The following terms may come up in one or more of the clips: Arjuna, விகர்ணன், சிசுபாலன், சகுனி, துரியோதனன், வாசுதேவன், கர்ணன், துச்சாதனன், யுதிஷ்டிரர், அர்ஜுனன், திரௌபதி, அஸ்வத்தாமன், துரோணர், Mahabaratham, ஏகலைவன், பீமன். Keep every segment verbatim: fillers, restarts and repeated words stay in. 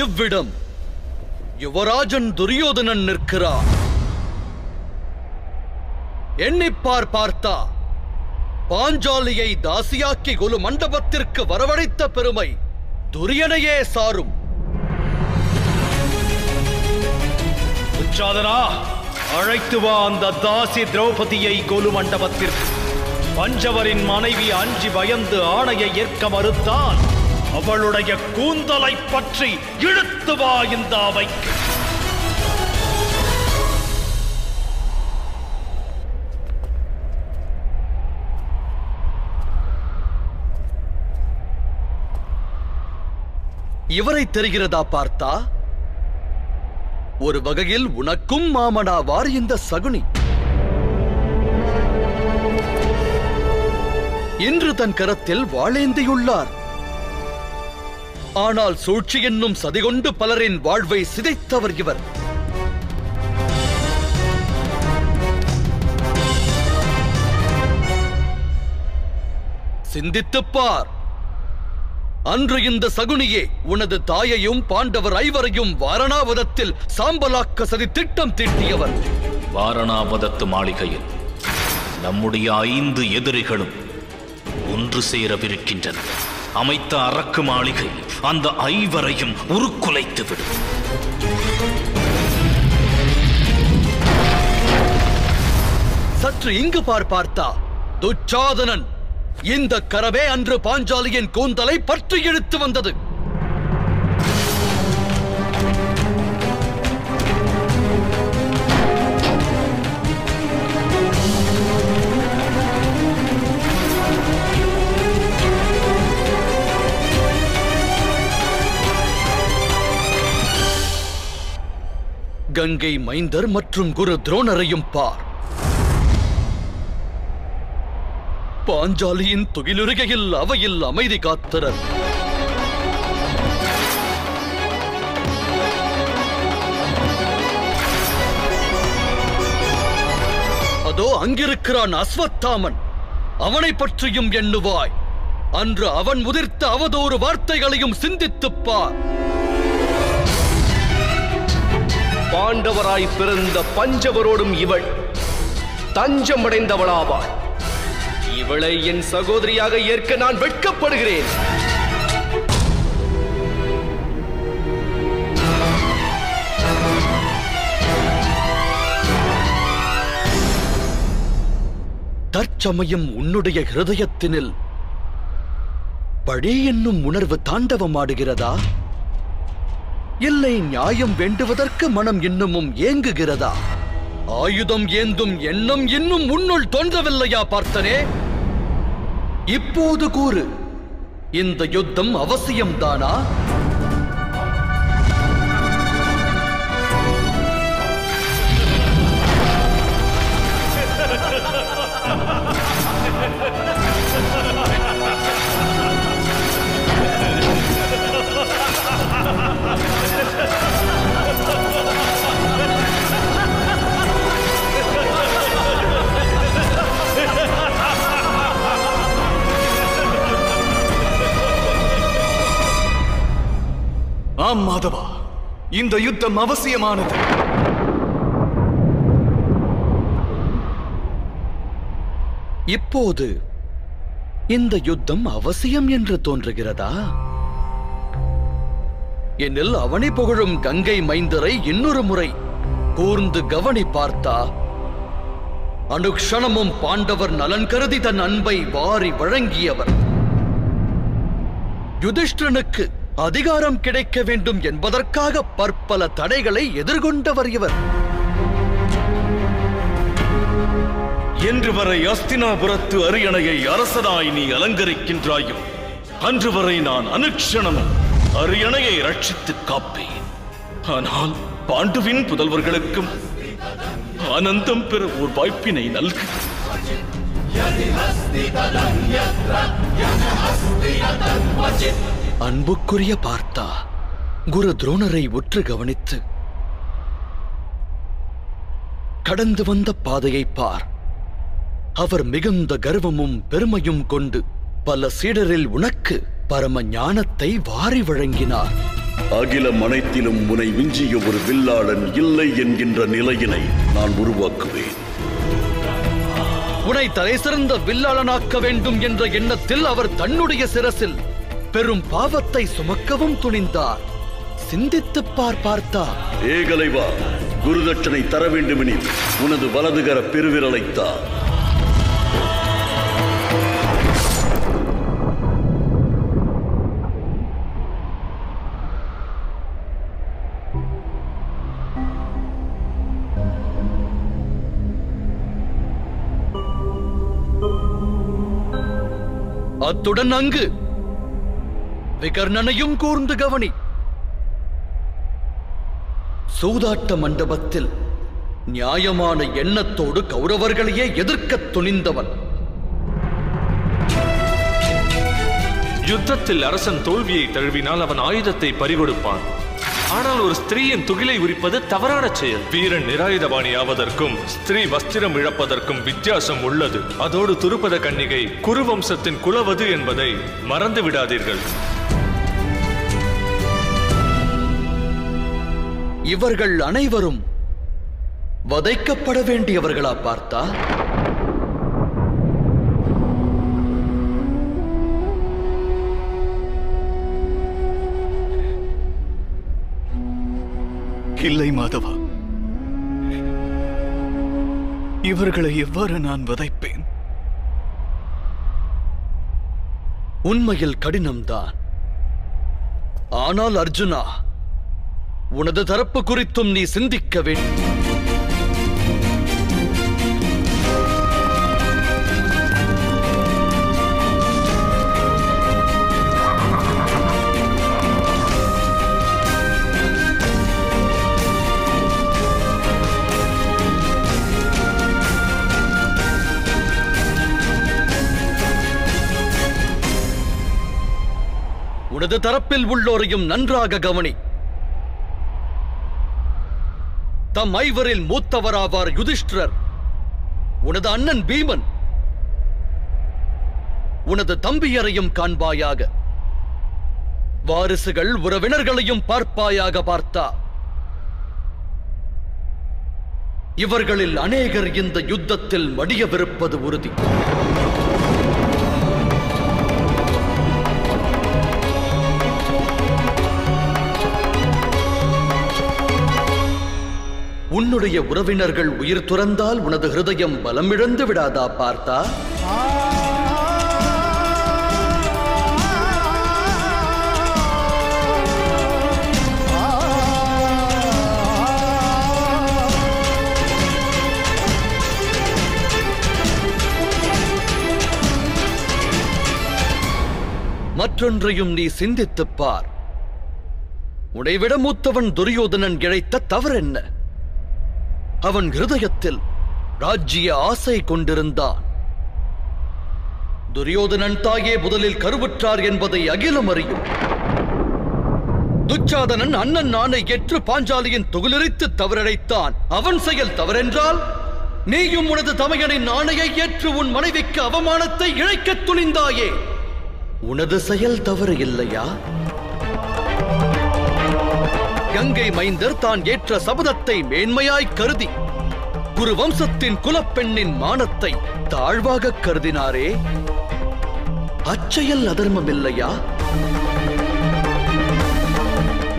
இவ்விடம் யுவராஜன் துரியோதனன் நிற்கிறார். எண்ணிப்பார் பார்த்தா பாஞ்சாலியை தாசியாக்கி குல மண்டபத்திற்கு வரவழைத்த பெருமை துரியனையே சாரும். துச்சாதனா, அழைத்து வா அந்த தாசி திரௌபதியை கோலு மண்டபத்திற்கு. பஞ்சவரின் மனைவி அஞ்சி பயந்து ஆணையை ஏற்க மறுத்தான். அவளுடைய கூந்தலை பற்றி இழுத்து வா இந்த அவைக்கு. இவரை தெரிகிறதா பார்த்தா? ஒரு வகையில் உனக்கும் மாமனாவார் இந்த சகுனி. இன்று தன் கரத்தில் வாளேந்தியுள்ளார். ஆனால் சூழ்ச்சி என்னும் சதிகொண்டு பலரின் வாழ்வை சிதைத்தவர் இவர். சிந்தித்துப் பார். அன்று இந்த சகுனியே உனது தாயையும் பாண்டவர் ஐவரையும் வாரணாவதத்தில் சாம்பலாக்க சதி திட்டம் தீட்டியவர். வாரணாவதத்து மாளிகையில் நம்முடைய ஐந்து எதிரிகளும் ஒன்று சேரவிருக்கின்றன. அமைத்த அரக்கு மாளிகை அந்த ஐவரையும் உருக்குலைத்து விடும். சற்று இங்கு பார் பார்த்தா, துச்சாதனன் இந்த கரவே அன்று பாஞ்சாலியின் கூந்தலை பற்றி இழுத்து வந்தது. கங்கை மைந்தர் மற்றும் குரு துரோணரையும் பார். பாஞ்சாலியின் துகிலுருகையில் அவையில் அமைதி காத்தனர். அதோ அங்கிருக்கிறான் அஸ்வத்தாமன். அவனை பற்றியும் எண்ணுவாய். அன்று அவன் உதிர்த்த அவதூறு வார்த்தைகளையும் சிந்தித்துப் பார். பாண்டவராய் பிறந்த பஞ்சவரோடும் இவள் தஞ்சம் அடைந்தவளாவாள். இவளை என் சகோதரியாக ஏற்க நான் வெட்கப்படுகிறேன். தற்சமயம் உன்னுடைய ஹிருதயத்தினில் பழி என்னும் உணர்வு தாண்டவமாடுகிறதா? இல்லை நியாயம் வேண்டுவதற்கு மனம் இன்னமும் ஏங்குகிறதா? ஆயுதம் ஏந்தும் எண்ணம் இன்னும் உன்னுள் தோன்றவில்லையா பார்த்தனே? இப்போது கூறு, இந்த யுத்தம் அவசியம்தானா? ஆம் மாதவா, இந்த யுத்தம் அவசியமானது. இப்போது இந்த யுத்தம் அவசியம் என்று தோன்றுகிறதா? எனில் அவனை புகழும் கங்கை மைந்தரை இன்னொரு முறை கூர்ந்து கவனி பார்த்தா, அனுக்ஷணமும் பாண்டவர் நலன் கருதி தன் அன்பை வாரி வழங்கியவர். யுதிஷ்டனுக்கு அதிகாரம் கிடைக்க வேண்டும் என்பதற்காக பற்பல தடைகளை எதிர்கொண்டவர் இவர். என்று வரை அஸ்தினாபுரத்து அரியணையை அரசனாய் நீ அலங்கரிக்கின்றாயோ, அன்று வரை நான் அனுக்ஷணமும் அரியணையை ரட்சித்து காப்பேன். ஆனால் பாண்டுவின் புதல்வர்களுக்கும் ஆனந்தம் பெற ஒரு வாய்ப்பினை நல்கு. அன்புக்குரிய பார்த்தா, குரு துரோணரை உற்று கவனித்து கடந்து வந்த பாதையை பார். அவர் மிகுந்த கர்வமும் பெருமையும் கொண்டு பல சீடரில் உனக்கு பரம ஞானத்தை வாரி வழங்கினார். அகிலம் அனைத்திலும் உன்னை விஞ்சிய ஒரு வில்லாளன் இல்லை என்கின்ற நிலையினை நான் உருவாக்குவேன். உன்னை தலை சிறந்த வில்லாளனாக்க வேண்டும் என்ற எண்ணத்தில் அவர் தன்னுடைய சிரசில் பெரும் பாவத்தை சுமக்கவும் துணிந்தார். சிந்தித்து பார் பார்த்தா. ஏகலைவா, குருதட்சணை தர வேண்டுமெனில் உனது வலதுகர பெருவிரலைத்தான். அத்துடன் அங்கு விகர்ணனையும் கூர்ந்து கவனி. சூதாட்ட மண்டபத்தில் நியாயமான எண்ணத்தோடு கௌரவர்களையே எதிர்க்க துணிந்தவன். யுத்தத்தில் அரசன் தோல்வியை தழுவினால் அவன் ஆயுதத்தை பறிகொடுப்பான். ஆனால் ஒரு ஸ்திரீயின் துகிலை உரிப்பது தவறான செயல். வீரன் நிராயுதபாணி ஆவதற்கும் ஸ்திரீ வஸ்திரம் இழப்பதற்கும் வித்தியாசம் உள்ளது. அதோடு துருபத கன்னிகை குருவம்சத்தின் குலவது என்பதை மறந்து விடாதீர்கள். இவர்கள் அனைவரும் வதைக்கப்பட வேண்டியவர்களா பார்த்தா? இல்லை மாதவா, இவர்களை எவ்வாறு நான் வதைப்பேன்? உண்மையில் கடினம்தான். ஆனால் அர்ஜுனா, உனது தரப்பு குறித்தும் நீ சிந்திக்க வேண்டும். உனது தரப்பில் உள்ளோரையும் நன்றாக கவனி. தம் ஐவரில் மூத்தவராவார் யுதிஷ்டிரர், உனது அண்ணன் பீமன், உனது தம்பியரையும் காண்பாயாக. வாரிசுகள் உறவினர்களையும் பார்ப்பாயாக பார்த்தா. இவர்களில் அநேகர் இந்த யுத்தத்தில் மடியவிருப்பது உறுதி. உன்னுடைய உறவினர்கள் உயிர் துறந்தால் உனது ஹிருதயம் பலமிழந்து விடாதா பார்த்தா? மற்றொன்றையும் நீ சிந்தித்துப் பார். உன்னைவிட மூத்தவன் துரியோதனன் இழைத்த தவறென்ன? அவன் ஹிருதயத்தில் ராஜ்ய ஆசை கொண்டிருந்தான். துரியோதனன் தாயே முதலில் கருவுற்றார் என்பதை அகிலம் அறியும். துச்சாதனன் அண்ணன் நானை ஏற்று பாஞ்சாலியின் துகிலெறித்து தவறடைத்தான். அவன் செயல் தவறென்றால் நீயும் உனது தமையனின் நாணையை ஏற்று உன் மனைவிக்கு அவமானத்தை இழைக்க துணிந்தாயே, உனது செயல் தவறு இல்லையா? கங்கை மைந்தர் தான் ஏற்ற சபதத்தை மேன்மையாய் கருதி குரு வம்சத்தின் குலப்பெண்ணின் மானத்தை தாழ்வாக கருதினாரே, அச்செயல் அதர்மம் இல்லையா?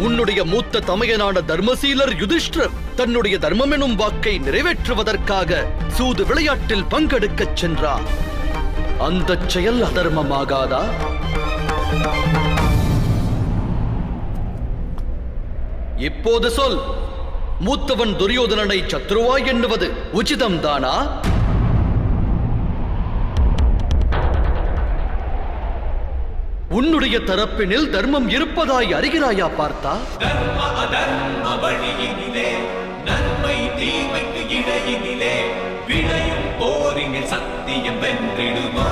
உன்னுடைய மூத்த தமையனான தர்மசீலர் யுதிஷ்டிரர் தன்னுடைய தர்மமெனும் வாக்கை நிறைவேற்றுவதற்காக சூது விளையாட்டில் பங்கெடுக்கச் சென்றார். அந்த செயல் அதர்மமாகாதா? இப்போது சொல், மூத்தவன் துரியோதனனை சத்ருவாய் எண்ணுவது உச்சிதம்தானா? உன்னுடைய தரப்பினில் தர்மம் இருப்பதாய் அறிகிறாயா பார்த்தா? தர்ம அதர்ம வழியினிலே நன்மை தீமைக்கு இடையினிலே விளையும் போரினில் சத்தியம் வென்றிடுமா?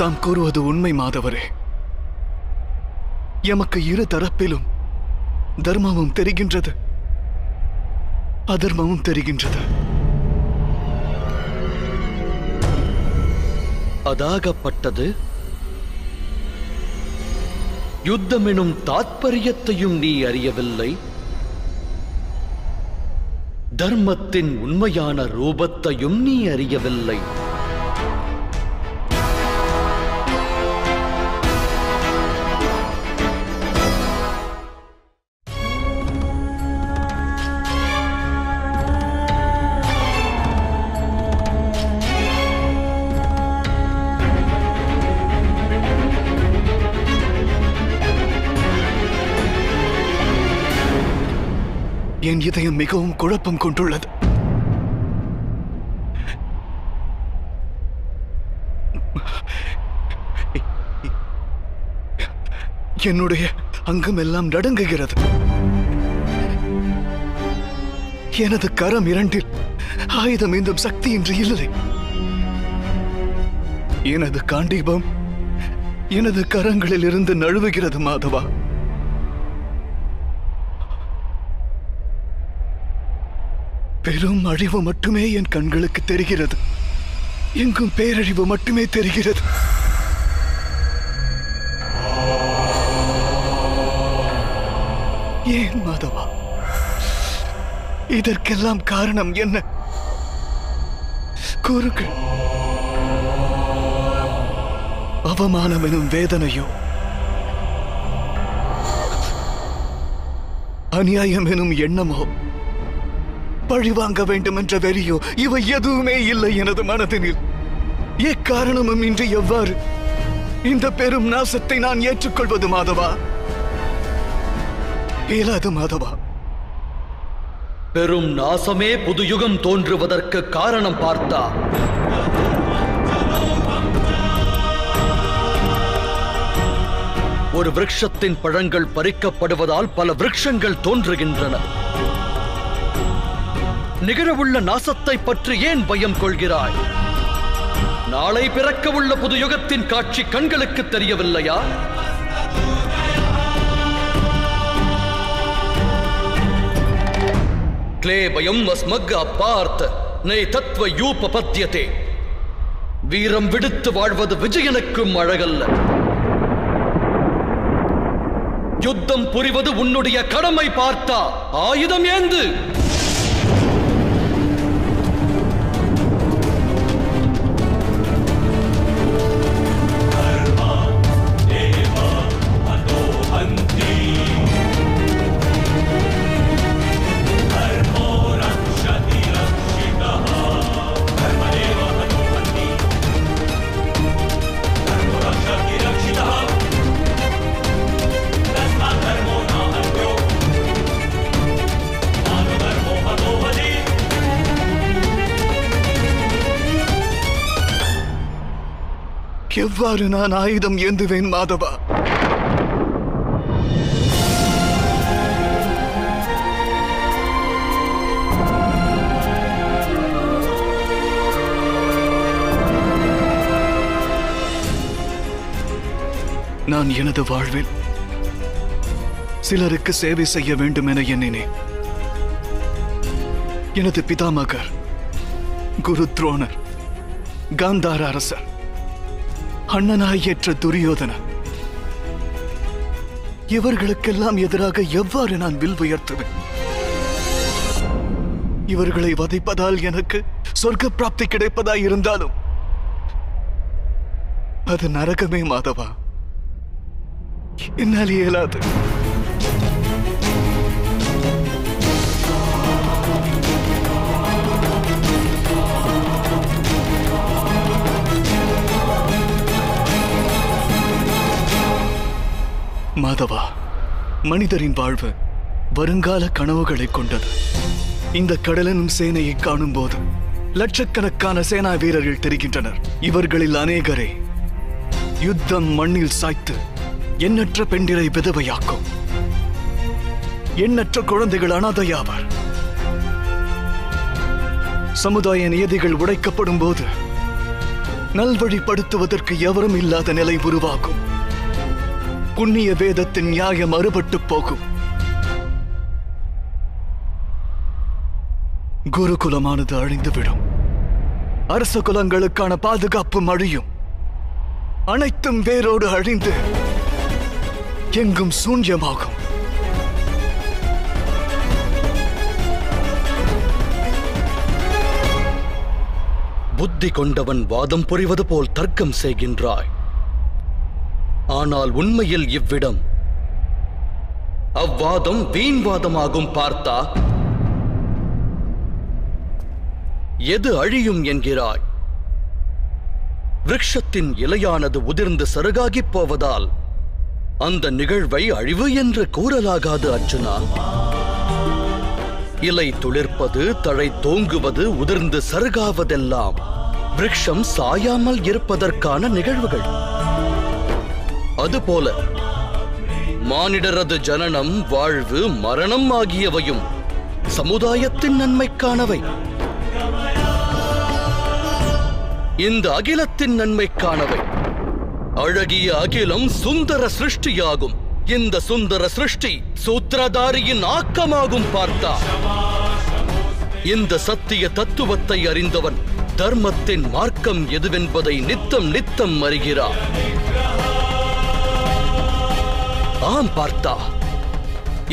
தாம் கூறுவது உண்மை மாதவரே. எமக்கு இரு தரப்பிலும் தர்மமும் தெரிகின்றது, அதர்மமும் தெரிகின்றது. அதாகப்பட்டது யுத்தமெனும் தாற்பரியத்தையும் நீ அறியவில்லை தர்மத்தின் உண்மையான ரூபத்தையும் நீ அறியவில்லை என் இதயம் மிகவும் குழப்பம் கொண்டுள்ளது என்னுடைய அங்கமெல்லாம் நடுங்குகிறது எனது கரம் இரண்டில் ஆயுதம் ஏந்தும் சக்தி இன்று இல்லை எனது காண்டீபம் எனது கரங்களில் இருந்து நழுவுகிறது மாதவா பெரும் அழிவு மட்டுமே என் கண்களுக்கு தெரிகிறது எங்கும் பேரழிவு மட்டுமே தெரிகிறது ஏன் மாதவா இதற்கெல்லாம் காரணம் என்ன கூறுங்கள் அவமானம் எனும் வேதனையோ அநியாயம் எனும் எண்ணமோ பழி வாங்க வேண்டும் என்ற வெறியோ இவை எதுவுமே இல்லை எனது மனதினில் எக்காரணமும் இன்றி எவ்வாறு இந்த பெரும் நாசத்தை நான் ஏற்றுக்கொள்வது மாதவா இயலாது மாதவா பெரும் நாசமே புதுயுகம் தோன்றுவதற்கு காரணம் பார்த்தா ஒரு விருட்சத்தின் பழங்கள் பறிக்கப்படுவதால் பல விருட்சங்கள் தோன்றுகின்றன நிகழவுள்ள நாசத்தை பற்றி ஏன் பயம் கொள்கிறாய் நாளை பிறக்கவுள்ள புது யுகத்தின் காட்சி கண்களுக்கு தெரியவில்லையா க்ளேபயம் அஸ்மக் அபார்த்த நை தத்வ யூபபத்யதே வீரம் விடுத்து வாழ்வது விஜயனுக்கும் அழகல்ல யுத்தம் புரிவது உன்னுடைய கடமை பார்த்தா ஆயுதம் ஏந்து எவ்வாறு நான் ஆயுதம் ஏந்துவேன் மாதவா நான் எனது வாழ்வில் சிலருக்கு சேவை செய்ய வேண்டும் என எண்ணினேன் எனது பிதாமகர் குரு துரோணர் காந்தார அரசர் அண்ணனாயற்ற துரியோதனன் இவர்களுக்கெல்லாம் எதிராக எவ்வாறு நான் வில் உயர்த்துவேன் இவர்களை வதைப்பதால் எனக்கு சொர்க்க பிராப்தி கிடைப்பதாய் இருந்தாலும் அது நரகமே மாதவா என்னால் இயலாது மாதவா மனிதரின் வாழ்வு வருங்கால கனவுகளை கொண்டது இந்த கடலனும் சேனையை காணும் போது லட்சக்கணக்கான சேனா வீரர்கள் தெரிகின்றனர் இவர்களில் அநேகரை யுத்தம் மண்ணில் சாய்த்து எண்ணற்ற பெண்டிரை விதவையாக்கும் எண்ணற்ற குழந்தைகள் அனாதையாவர் சமுதாய நியதிகள் உடைக்கப்படும் போது நல்வழிப்படுத்துவதற்கு எவரும் இல்லாத நிலை உருவாகும் புண்ணிய வேதத்தின் நியாயம் அறுபட்டு போகும் குருகுலமானது அழிந்துவிடும் அரச குலங்களுக்கான பாதுகாப்பு அழியும் அனைத்தும் வேரோடு அழிந்து எங்கும் சூன்யமாகும். புத்தி கொண்டவன் வாதம் புரிவது போல் தர்க்கம் செய்கின்றாய். ஆனால் உண்மையில் இவ்விடம் அவ்வாதம் வீண்வாதமாகும். பார்த்தா எது அழியும் என்கிறாய்? விருட்சத்தின் இலையானது உதிர்ந்து சருகாகி போவதால் அந்த நிகழ்வை அழிவு என்று கூறலாகாது அர்ஜுனா. இலை துளிர்ப்பது, தழை தோங்குவது, உதிர்ந்து சருகாவதெல்லாம் விருட்சம் சாயாமல் இருப்பதற்கான நிகழ்வுகள். அதுபோல மானிடரது ஜனனம், வாழ்வு, மரணம் ஆகியவையும் சமுதாயத்தின் நன்மைக்கானவை, இந்த அகிலத்தின் நன்மைக்கானவை. அழகிய அகிலம் சுந்தர சிருஷ்டியாகும். இந்த சுந்தர சிருஷ்டி சூத்திரதாரியின் ஆக்கமாகும். பார்த்தா இந்த சத்திய தத்துவத்தை அறிந்தவன் தர்மத்தின் மார்க்கம் எதுவென்பதை நித்தம் நித்தம் அறிகிறான். ஆம் பார்த்தா,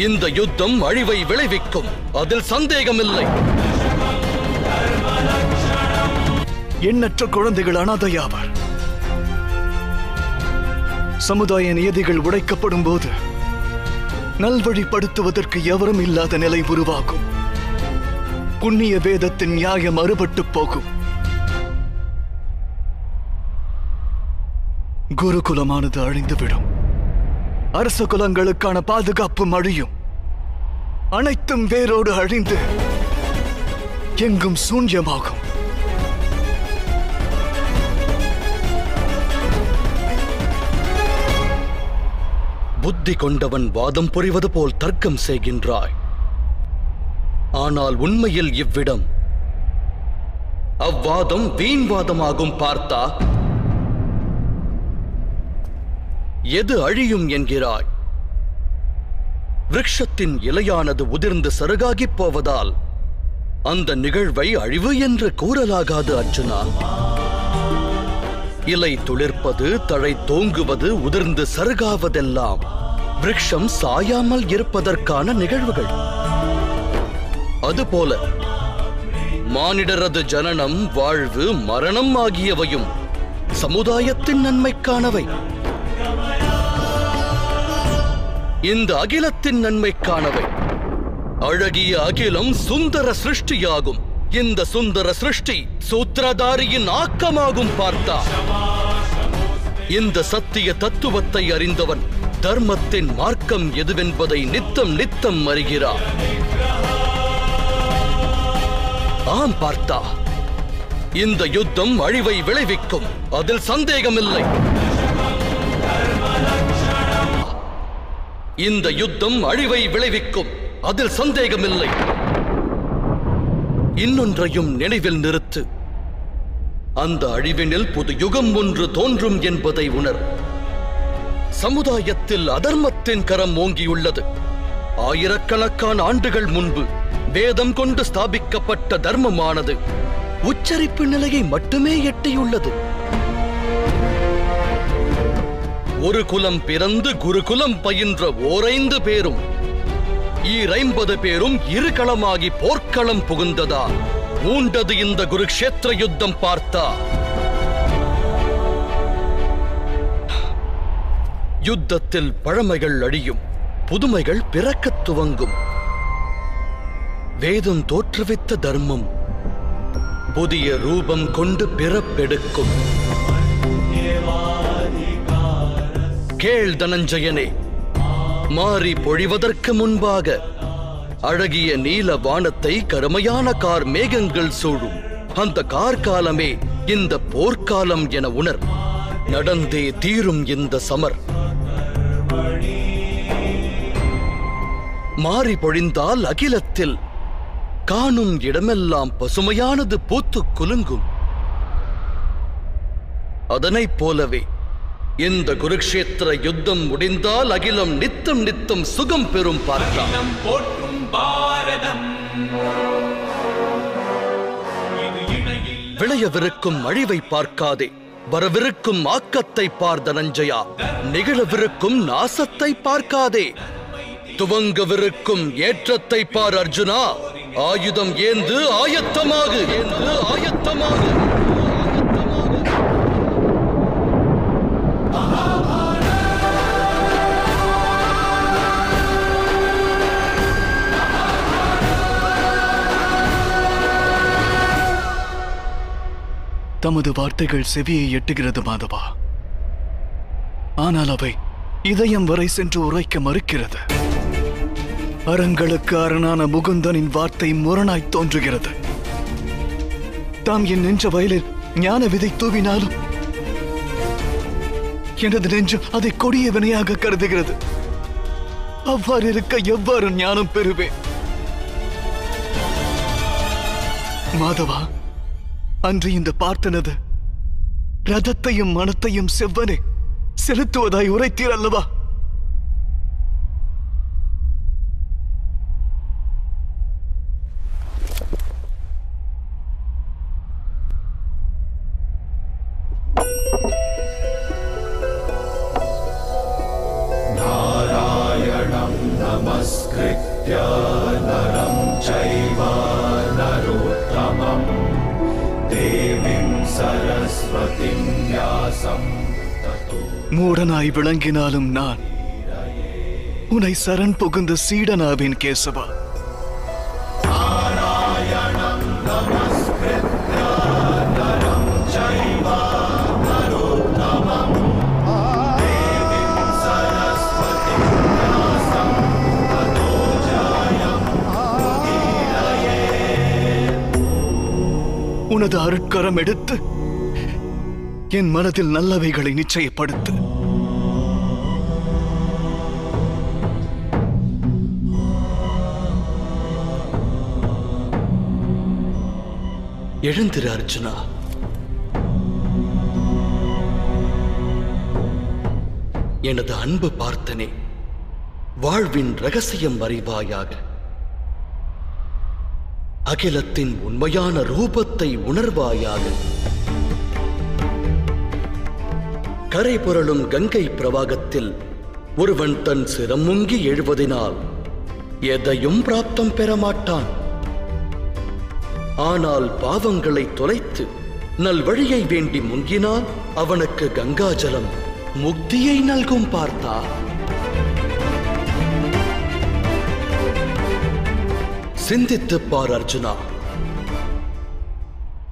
இந்த யுத்தம் அழிவை விளைவிக்கும், அதில் சந்தேகமில்லை. எண்ணற்ற குழந்தைகள் அனாதையாவர். சமுதாய நியதிகள் உடைக்கப்படும் போது நல்வழிப்படுத்துவதற்கு எவரும் இல்லாத நிலை உருவாகும். புண்ணிய வேதத்தின் நியாயம் அறுபட்டு போகும். குருகுலமானது அழிந்துவிடும். அரச குலங்களுக்கான பாதுகாப்பும் அழியும். அனைத்தும் வேரோடு அழிந்து எங்கும் சூன்யமாகும். புத்தி கொண்டவன் வாதம் புரிவது போல் தர்க்கம் செய்கின்றாய். ஆனால் உண்மையில் இவ்விடம் அவ்வாதம் வீண்வாதமாகும். பார்த்தா எது அழியும் என்கிறாய்? விருட்சத்தின் இலையானது உதிர்ந்து சருகாகி போவதால் அந்த நிகழ்வை அழிவு என்று கூறலாகாது அர்ஜுனா. இலை துளிர்ப்பது, தழை தோங்குவது, உதிர்ந்து சருகாவதெல்லாம் விருட்சம் சாயாமல் இருப்பதற்கான நிகழ்வுகள். அதுபோல மானிடரது ஜனனம், வாழ்வு, மரணம் ஆகியவையும் சமுதாயத்தின் நன்மைக்கானவை, இந்த அகிலத்தின் நன்மைக்கானவை. அழகிய அகிலம் சுந்தர சிருஷ்டியாகும். இந்த சுந்தர சிருஷ்டி சூத்திரதாரியின் ஆக்கமாகும். பார்த்தா இந்த சத்திய தத்துவத்தை அறிந்தவன் தர்மத்தின் மார்க்கம் எதுவென்பதை நித்தம் நித்தம் அறிகிறான். ஆம் பார்த்தா, இந்த யுத்தம் அழிவை விளைவிக்கும், அதில் சந்தேகமில்லை. இந்த யுத்தம் அழிவை விளைவிக்கும், அதில் சந்தேகமில்லை. இன்னொன்றையும் நினைவில் நிறுத்து. அந்த அழிவினில் புது யுகம் ஒன்று தோன்றும் என்பதை உணர். சமுதாயத்தில் அதர்மத்தின் கரம் ஓங்கியுள்ளது. ஆயிரக்கணக்கான ஆண்டுகள் முன்பு வேதம் கொண்டு ஸ்தாபிக்கப்பட்ட தர்மமானது உச்சரிப்பு நிலையை மட்டுமே எட்டியுள்ளது. ஒரு குலம் பிறந்து குருகுலம் பயின்ற ஓரைந்து பேரும் ஈரைம்பது பேரும் இரு களமாகி போர்க்களம் புகுந்ததா மூண்டது இந்த குருக்ஷேத்திர யுத்தம். பார்த்தா யுத்தத்தில் பழமைகள் அழியும், புதுமைகள் பிறக்கத் துவங்கும். வேதம் தோற்றுவித்த தர்மம் புதிய ரூபம் கொண்டு பிறப்பெடுக்கும். கேள் தனஞ்சயனே, மாறி பொழிவதற்கு முன்பாக அழகிய நீல வானத்தை கருமையான கார் மேகங்கள் சூழும். அந்த கார்காலமே இந்த போர்க்காலம் என உணர். நடந்தே தீரும் இந்த சமர். மாறி பொழிந்தால் அகிலத்தில் காணும் இடமெல்லாம் பசுமையானது பூத்து குலுங்கும். அதனைப் போலவே இந்த குருக்ஷேத்திர யுத்தம் முடிந்தால் அகிலம் நித்தம் நித்தம் சுகம் பெறும். பார்க்கலாம் விளையவிருக்கும் அழிவை பார்க்காதே. வரவிருக்கும் ஆக்கத்தை பார்த்த நஞ்சையா, நிகழவிருக்கும் நாசத்தை பார்க்காதே. துவங்கவிருக்கும் ஏற்றத்தை பார் அர்ஜுனா. ஆயுதம் ஏந்து ஆயத்தமாகு. ஆயத்தமாகு. தமது வார்த்தைகள் செவியை எட்டுகிறது மாதவா. ஆனால் அவை இதயம் வரை சென்று உரைக்க மறுக்கிறது. அறங்களுக்கு அரணான முகுந்தனின் வார்த்தை முரணாய் தோன்றுகிறது. தாம் என் நெஞ்ச வயலில் ஞான விதை தூவினாலும் எனது நெஞ்சு அதை கொடிய வினையாக கருதுகிறது. அவ்வாறு இருக்க எவ்வாறு ஞானம் பெறுவேன்? மாதவா, அன்று இந்த பார்த்தனது ரதத்தையும் மனத்தையும் செவ்வனே செலுத்துவதாய் உரைத்தீர் அல்லவா? மூடனாய் விளங்கினாலும் நான் உன்னை சரண் புகுந்த சீடனாவின் கேசவா. உனது அருட்கரம் எடுத்து என் மனதில் நல்லவைகளை நிச்சயப்படுத்து. எழுந்திரு அர்ஜுனா. எனது அன்பு பார்த்தனே, வாழ்வின் ரகசியம் அறிவாயாக. அகிலத்தின் உண்மையான ரூபத்தை உணர்வாயாக. கரை புரளும் கங்கை பிரவாகத்தில் ஒருவன் தன் சிரம் முங்கி எழுவதினால் எதையும் பிராப்தம் பெறமாட்டான். ஆனால் பாவங்களை தொலைத்து நல்வழியை வேண்டி முங்கினால் அவனுக்கு கங்காஜலம் முக்தியை நல்கும் பார்த்தா. சிந்தித்துப் பார் அர்ஜுனா.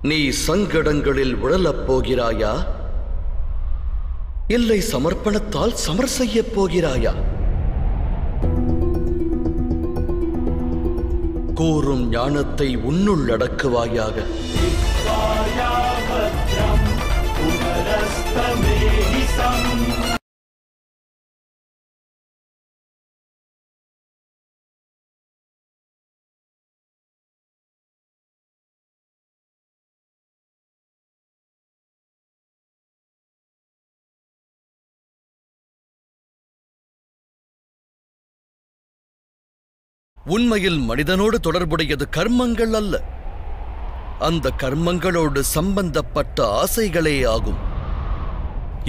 நீ சங்கடங்களில் உழலப் போகிறாயா, இல்லை சமர்ப்பணத்தால் சமர் செய்ய போகிறாயா? கூறும் ஞானத்தை உன்னுள் அடக்குவாயாக. உண்மையில் மனிதனோடு தொடர்புடையது கர்மங்கள் அல்ல, அந்த கர்மங்களோடு சம்பந்தப்பட்ட ஆசைகளே ஆகும்.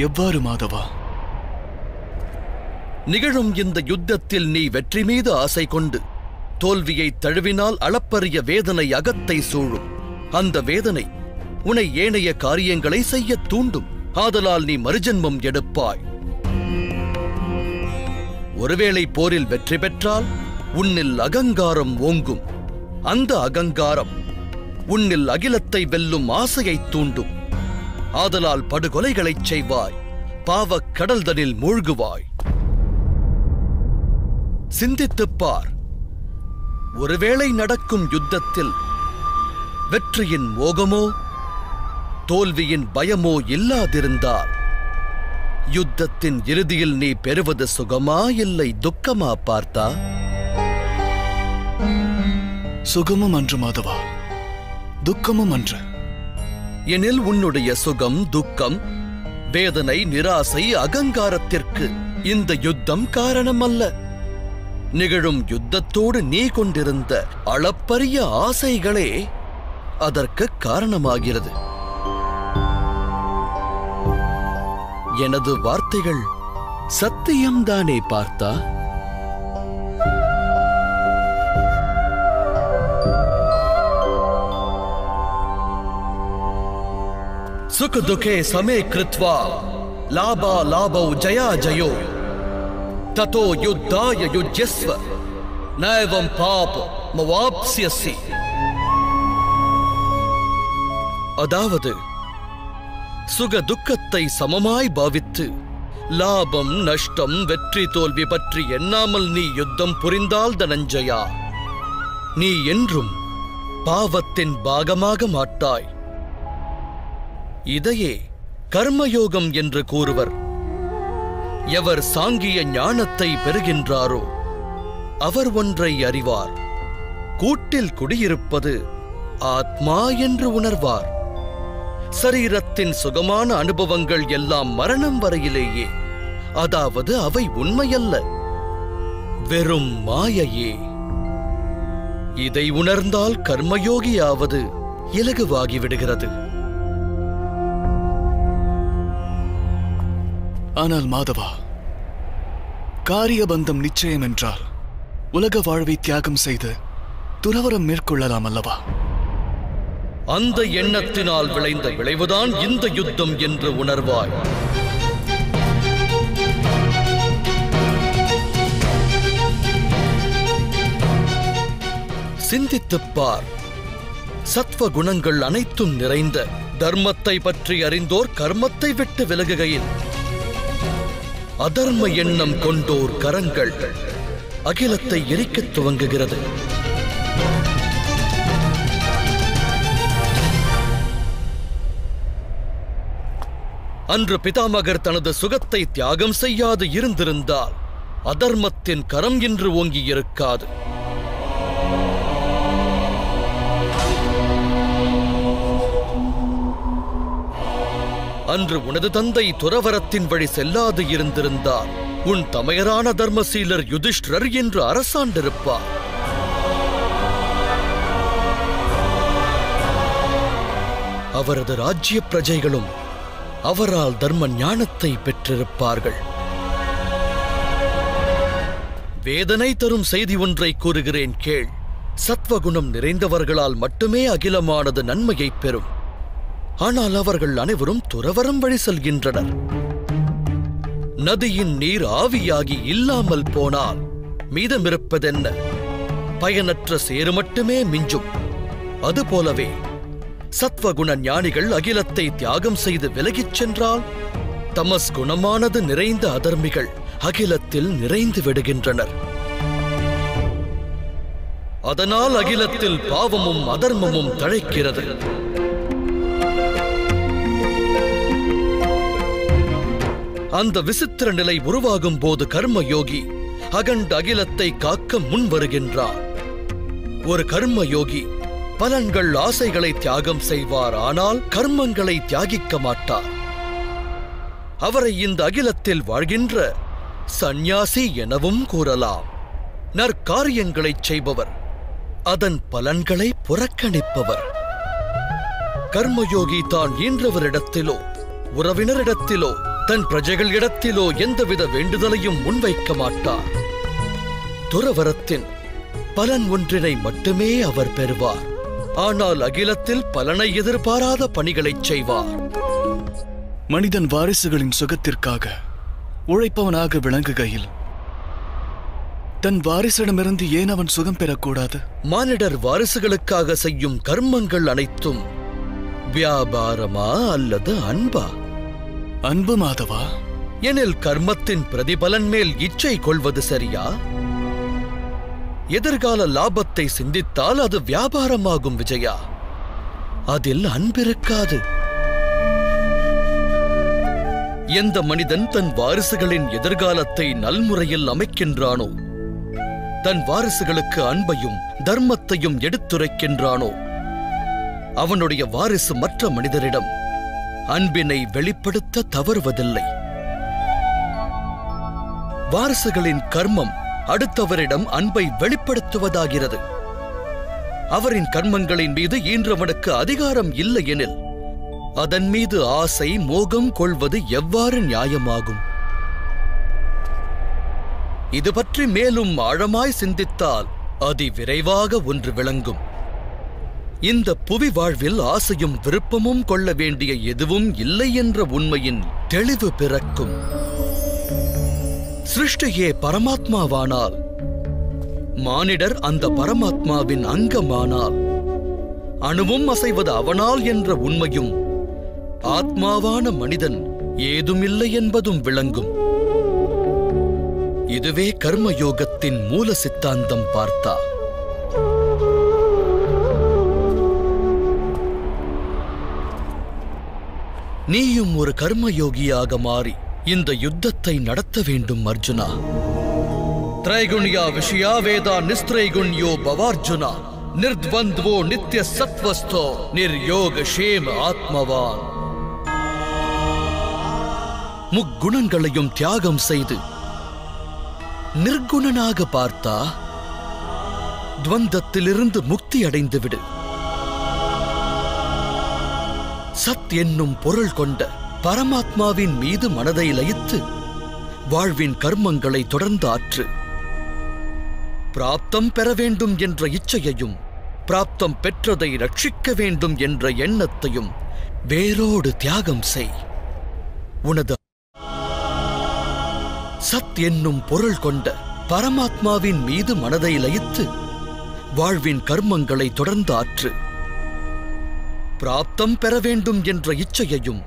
எவ்வாறு மாதவா? நிகழும் இந்த யுத்தத்தில் நீ வெற்றி மீது ஆசை கொண்டு தோல்வியை தழுவினால் அளப்பரிய வேதனை அகத்தை சூழும். அந்த வேதனை உன்னை ஏனைய காரியங்களை செய்ய தூண்டும். ஆதலால் நீ மறுஜென்மம் எடுப்பாய். ஒருவேளை போரில் வெற்றி பெற்றால் உன்னில் அகங்காரம் ஓங்கும். அந்த அகங்காரம் உன்னில் அகிலத்தை வெல்லும் ஆசையை தூண்டும். ஆதலால் படுகொலைகளைச் செய்வாய், பாவக் கடல்தனில் மூழ்குவாய். சிந்தித்துப் பார். ஒருவேளை நடக்கும் யுத்தத்தில் வெற்றியின் மோகமோ தோல்வியின் பயமோ இல்லாதிருந்தால் யுத்தத்தின் இறுதியில் நீ பெறுவது சுகமா இல்லை துக்கமா பார்த்தா? சுகமும் அன்று மாதவா, துக்கமும் அன்று. எனில் உன்னுடைய சுகம், துக்கம், வேதனை, நிராசை, அகங்காரத்திற்கு இந்த யுத்தம் காரணமல்ல. நிகழும் யுத்தத்தோடு நீ கொண்டிருந்த அளப்பரிய ஆசைகளே அதற்கு காரணமாகிறது. எனது வார்த்தைகள் சத்தியம்தானே பார்த்தா? सुख दुखे समे कृत्वा लाभा लाभौ जया जयो ततो युद्धाय युज्यस्व नैवं पाप मवाप्स्यसि। அதாவது சுக துக்கத்தை சமமாய் பாவித்து லாபம் நஷ்டம் வெற்றி தோல்வி பற்றி எண்ணாமல் நீ யுத்தம் புரிந்தால் தனஞ்சயா, நீ என்றும் பாவத்தின் பாகமாக மாட்டாய். இதையே கர்மயோகம் என்று கூறுவர். எவர் சாங்கிய ஞானத்தை பெறுகின்றாரோ அவர் ஒன்றை அறிவார். கூட்டில் குடியிருப்பது ஆத்மா என்று உணர்வார். சரீரத்தின் சுகமான அனுபவங்கள் எல்லாம் மரணம் வரையிலேயே, அதாவது அவை உண்மையல்ல, வெறும் மாயையே. இதை உணர்ந்தால் கர்மயோகியாவது இலகுவாகிவிடுகிறது. ஆனால் மாதவா, காரிய பந்தம் நிச்சயம் என்றால் உலக வாழ்வை தியாகம் செய்து துறவரம் மேற்கொள்ளலாம் அல்லவா? அந்த எண்ணத்தினால் விளைந்த விளைவுதான் இந்த யுத்தம் என்று உணர்வாய். சிந்தித்துப் பார். சத்வ குணங்கள் அனைத்தும் நிறைந்த தர்மத்தை பற்றி அறிந்தோர் கர்மத்தை விட்டு விலகுகையில், அதர்ம எண்ணம் கொண்டோர் கரங்கள் அகிலத்தை எரிக்கத் துவங்குகிறது. அன்று பிதாமகர் தனது சுகத்தை தியாகம் செய்யாது இருந்திருந்தால் அதர்மத்தின் கரம் இன்று ஓங்கி இருக்காது. அன்று உனது தந்தை துறவரத்தின் வழி செல்லாது இருந்திருந்தார் உன் தமையரான தர்மசீலர் யுதிஷ்டர் என்று அரசாண்டிருப்பார். அவரது ராஜ்ய பிரஜைகளும் அவரால் தர்ம ஞானத்தை பெற்றிருப்பார்கள். வேதனை தரும் செய்தி ஒன்றை கூறுகிறேன் கேள். சத்வகுணம் நிறைந்தவர்களால் மட்டுமே அகிலமானது நன்மையை பெறும். ஆனால் அவர்கள் அனைவரும் துறவரம் வழி செல்கின்றனர். நதியின் நீர் ஆவியாகி இல்லாமல் போனால் மீதமிருப்பதென்ன? பயனற்ற சேறு மட்டுமே மிஞ்சும். அதுபோலவே சத்வகுண ஞானிகள் அகிலத்தை தியாகம் செய்து விலகிச் சென்றால் தமஸ்குணமானது நிறைந்த அதர்மிகள் அகிலத்தில் நிறைந்து விடுகின்றனர். அதனால் அகிலத்தில் பாவமும் அதர்மமும் தழைக்கிறது. அந்த விசித்திர நிலை உருவாகும் போது கர்மயோகி அகண்ட அகிலத்தை காக்க முன் வருகின்றார். ஒரு கர்மயோகி பலன்கள் ஆசைகளை தியாகம் செய்வார், ஆனால் கர்மங்களை தியாகிக்க மாட்டார். அவரை இந்த அகிலத்தில் வாழ்கின்ற சந்நியாசி எனவும் கூறலாம். நற்காரியங்களை செய்பவர், அதன் பலன்களை புறக்கணிப்பவர். கர்மயோகி தான் ஈன்றவரிடத்திலோ உறவினரிடத்திலோ தன் பிரஜைகள் இடத்திலோ எந்தவித வேண்டுதலையும் முன்வைக்க மாட்டார். துறவரத்தின் பலன் ஒன்றினை மட்டுமே அவர் பெறுவார். ஆனால் அகிலத்தில் பலனை எதிர்பாராத பணிகளைச் செய்வார். மனிதன் வாரிசுகளின் சுகத்திற்காக உழைப்பவனாக விளங்குகையில் தன் வாரிசிடமிருந்து ஏன் அவன் சுகம் பெறக்கூடாது? மானிடர் வாரிசுகளுக்காக செய்யும் கர்மங்கள் அனைத்தும் வியாபாரமா அல்லது அன்பா? அன்பு மாதவா. எனில் கர்மத்தின் பிரதிபலன் மேல் இச்சை கொள்வது சரியா? எதிர்கால லாபத்தை சிந்தித்தால் அது வியாபாரமாகும் விஜயா. அதில் அன்பிருக்காது. எந்த மனிதன் தன் வாரிசுகளின் எதிர்காலத்தை நல்முறையில் அமைக்கின்றானோ, தன் வாரிசுகளுக்கு அன்பையும் தர்மத்தையும் எடுத்துரைக்கின்றானோ, அவனுடைய வாரிசு மற்ற மனிதரிடம் அன்பினை வெளிப்படுத்த தவறுவதில்லை. வாரிசுகளின் கர்மம் அடுத்தவரிடம் அன்பை வெளிப்படுத்துவதாகிறது. அவரின் கர்மங்களின் மீது ஈன்றவனுக்கு அதிகாரம் இல்லை எனில் அதன் மீது ஆசை மோகம் கொள்வது எவ்வாறு நியாயமாகும்? இது பற்றி மேலும் ஆழமாய் சிந்தித்தால் அதி விரைவாக ஒன்று விளங்கும். இந்த புவி வாழ்வில் ஆசையும் விருப்பமும் கொள்ள வேண்டிய எதுவும் இல்லை என்ற உண்மையின் தெளிவு பிறக்கும். சிருஷ்டியே பரமாத்மாவானால், மானிடர் அந்த பரமாத்மாவின் அங்கமானால், அணுவும் அசைவது அவனால் என்ற உண்மையும், ஆத்மாவான மனிதன் ஏதுமில்லை என்பதும் விளங்கும். இதுவே கர்மயோகத்தின் மூல சித்தாந்தம். பார்த்தா நீயும் ஒரு கர்மயோகியாக மாறி இந்த யுத்தத்தை நடத்த வேண்டும் அர்ஜுனா. த்ரைகுண்யா விஷயா வேதா நிஸ்த்ரைகுண்யோ பவார்ஜுனா நிர்த்வந்த்வோ நித்ய சத்வஸ்தோ நிர்யோக ஷேம் ஆத்மவான். முக்குணங்களையும் தியாகம் செய்து நிர்குணனாக பார்த்தா துவந்தத்திலிருந்து முக்தி அடைந்து விடு. சத் என்னும் பொருள் கொண்ட பரமாத்மாவின் மீது மனதை லயித்து வாழ்வின் கர்மங்களை தொடர்ந்து ஆற்று. பிராப்தம் பெற வேண்டும் என்ற இச்சையையும், பிராப்தம் பெற்றதை ரட்சிக்க வேண்டும் என்ற எண்ணத்தையும் வேரோடு தியாகம் செய். உனது சத் என்னும் பொருள் கொண்ட பரமாத்மாவின் மீது மனதை லயித்து வாழ்வின் கர்மங்களை தொடர்ந்து ஆற்று. பிராப்தம் பெற வேண்டும் என்ற இச்சையையும்,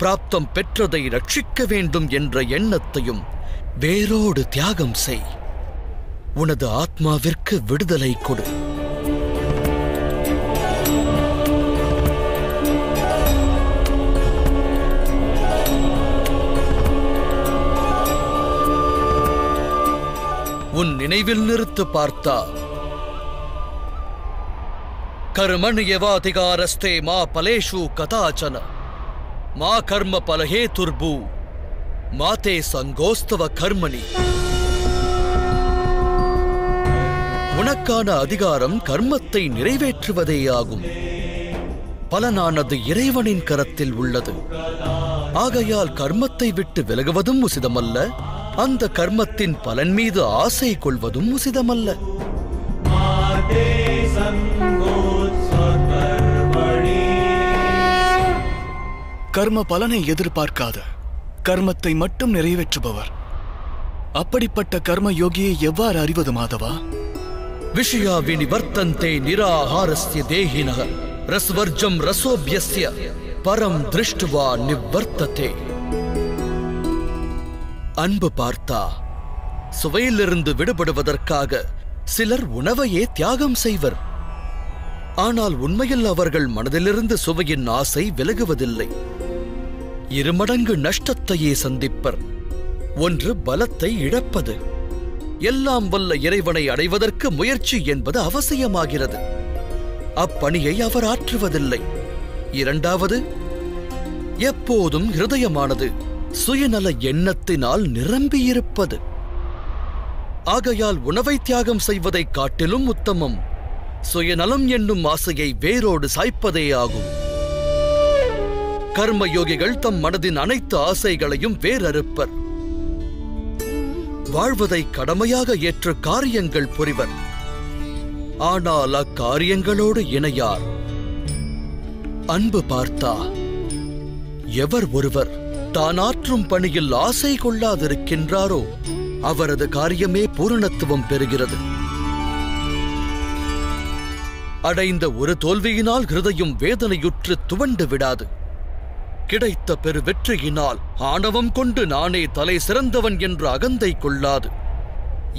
பிராப்தம் பெற்றதை ரட்சிக்க வேண்டும் என்ற எண்ணத்தையும் வேரோடு தியாகம் செய். உனது ஆத்மாவிற்கு விடுதலை கொடு. உன் நினைவில் நிறுத்து பார்த்தா கர்மண்யவாதிகாரஸ்தே மா பலேஷு கதாச்சன மா கர்ம பலஹே துர்பு மாதே சங்கோஸ்தவ கர்மணி. உனக்கான அதிகாரம் கர்மத்தை நிறைவேற்றுவதேயாகும். பலனானது இறைவனின் கரத்தில் உள்ளது. ஆகையால் கர்மத்தை விட்டு விலகுவதும் உசிதமல்ல, அந்த கர்மத்தின் பலன் மீது ஆசை கொள்வதும் உசிதமல்ல. கர்ம பலனை எதிர்பார்க்காத, கர்மத்தை மட்டும் நிறைவேற்றுபவர், அப்படிப்பட்ட கர்ம யோகியை எவ்வாறு அறிவது மாதவா? விஷயா விநிவர்த்தந்தே நிராஹாரஸ்ய தேஹினஹ ரஸ்வர்ஜம் ரசோப்யஸ்ய பரம் திருஷ்டுவா நிவர்த்ததே. அன்பு பார்த்தா, சுவையிலிருந்து விடுபடுவதற்காக சிலர் உணவையே தியாகம் செய்வர். ஆனால் உண்மையில் அவர்கள் மனதிலிருந்து சுவையின் ஆசை விலகுவதில்லை. இருமடங்கு நஷ்டத்தையே சந்திப்பர். ஒன்று, பலத்தை இழப்பது. எல்லாம் வல்ல இறைவனை அடைவதற்கு முயற்சி என்பது அவசியமாகிறது. அப்பணியை அவர் ஆற்றுவதில்லை. இரண்டாவது, எப்போதும் ஹிருதயமானது சுயநல எண்ணத்தினால் நிரம்பியிருப்பது. ஆகையால் உணவை தியாகம் செய்வதைக் காட்டிலும் உத்தமம் சுயநலம் என்னும் ஆசையை வேரோடு சாய்ப்பதே ஆகும். கர்மயோகிகள் தம் மனதின் அனைத்து ஆசைகளையும் வேறறுப்பர். வாழ்வதை கடமையாக ஏற்று காரியங்கள் புரிவர். ஆனால் அக்காரியங்களோடு இணையார். அன்பு பார்த்தா, எவர் ஒருவர் தானாற்றும் பணியில் ஆசை கொள்ளாதிருக்கின்றாரோ அவரது காரியமே பூரணத்துவம் பெறுகிறது. அடைந்த ஒரு தோல்வியினால் ஹிருதயம் வேதனையுற்று துவண்டு விடாது. கிடைத்த பெரு வெற்றியினால் ஆணவம் கொண்டு நானே தலை சிறந்தவன் என்ற அகந்தை கொள்ளாது.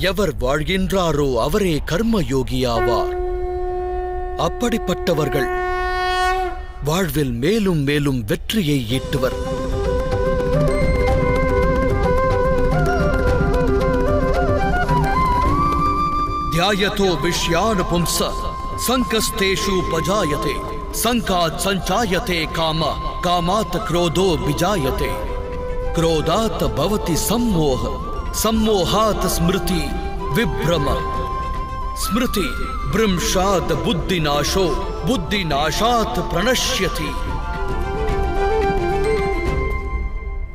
எவர் வாழ்கின்றாரோ அவரே கர்மயோகியாவார். அப்படிப்பட்டவர்கள் வாழ்வில் மேலும் மேலும் வெற்றியை ஈட்டுவர். தியாயதோ விஷ்யானு பும்ச சங்கஸ்தேஷு பஜாயதே சங்காத் சஞ்சாயதே காம காமாத் க்ரோதோ விஜாயதே க்ரோதாத் பவதி சம்மோஹ சம்மோஹாத் ஸ்மிருதி விப்ரம ஸ்மிருதி ப்ரம்ஷாத் புத்தி நாஷோ புத்தி நாஷாத் பிரணஷ்யதி.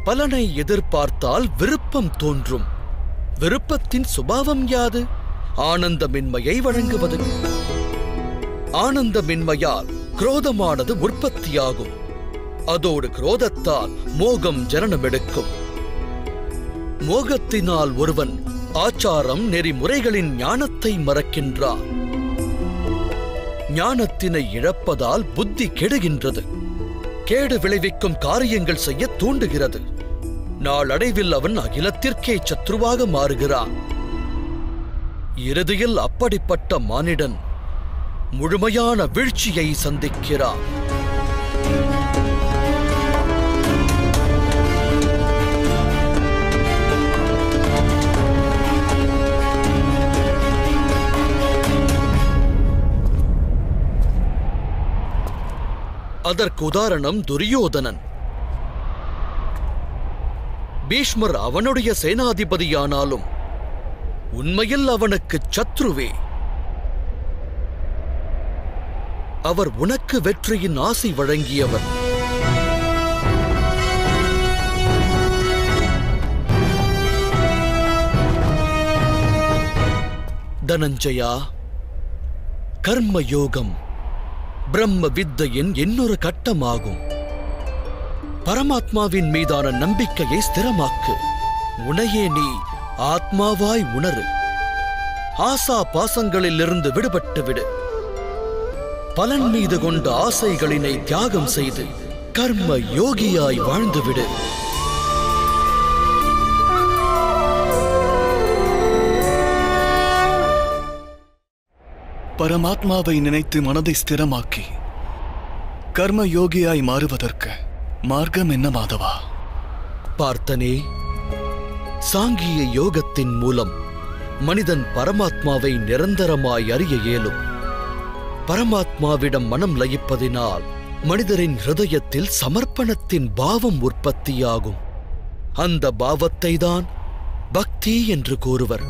பலனை எதிர்பார்த்தால் விருப்பம் தோன்றும். விருப்பத்தின் சுபாவம் யாது? ஆனந்தமின்மையை வழங்குவது. ஆனந்தமின்மையால் குரோதமானது உற்பத்தியாகும். அதோடு குரோதத்தால் மோகம் ஜனனமெடுக்கும். மோகத்தினால் ஒருவன் ஆச்சாரம் நெறிமுறைகளின் ஞானத்தை மறக்கின்றான். ஞானத்தினை இழப்பதால் புத்தி கெடுகின்றது. கேடு விளைவிக்கும் காரியங்கள் செய்ய தூண்டுகிறது. நாளடைவில் அவன் அகிலத்திற்கே சத்ருவாக மாறுகிறான். இறுதியில் அப்படிப்பட்ட மானிடன் முழுமையான வீழ்ச்சியை சந்திக்கிறான். அதற்கு உதாரணம் துரியோதனன். பீஷ்மர் அவனுடைய சேனாதிபதியானாலும் உண்மையில் அவனுக்கு சத்ருவே. அவர் உனக்கு வெற்றியின் ஆசை வழங்கியவர். தனஞ்சயா, கர்மயோகம் பிரம்ம வித்தையின் இன்னொரு கட்டமாகும். பரமாத்மாவின் மீதான நம்பிக்கையை ஸ்திரமாக்கு. உனையே நீ ஆத்மாவாய் உணரு. ஆசா பாசங்களிலிருந்து விடுபட்டு விடு. பலன் மீது கொண்ட ஆசைகளினை தியாகம் செய்து கர்ம யோகியாய் வாழ்ந்துவிடு. பரமாத்மாவை நினைத்து மனதை ஸ்திரமாக்கி கர்ம யோகியாய் மாறுவதற்கு மார்க்கம் என்ன மாதவா? பார்த்தனே, சாங்கிய யோகத்தின் மூலம் மனிதன் பரமாத்மாவை நிரந்தரமாய் அறிய இயலும். பரமாத்மாவிடம் மனம் லயிப்பதினால் மனிதரின் ஹிருதயத்தில் சமர்ப்பணத்தின் பாவம் உற்பத்தியாகும். அந்த பாவத்தை தான் பக்தி என்று கூறுவர்.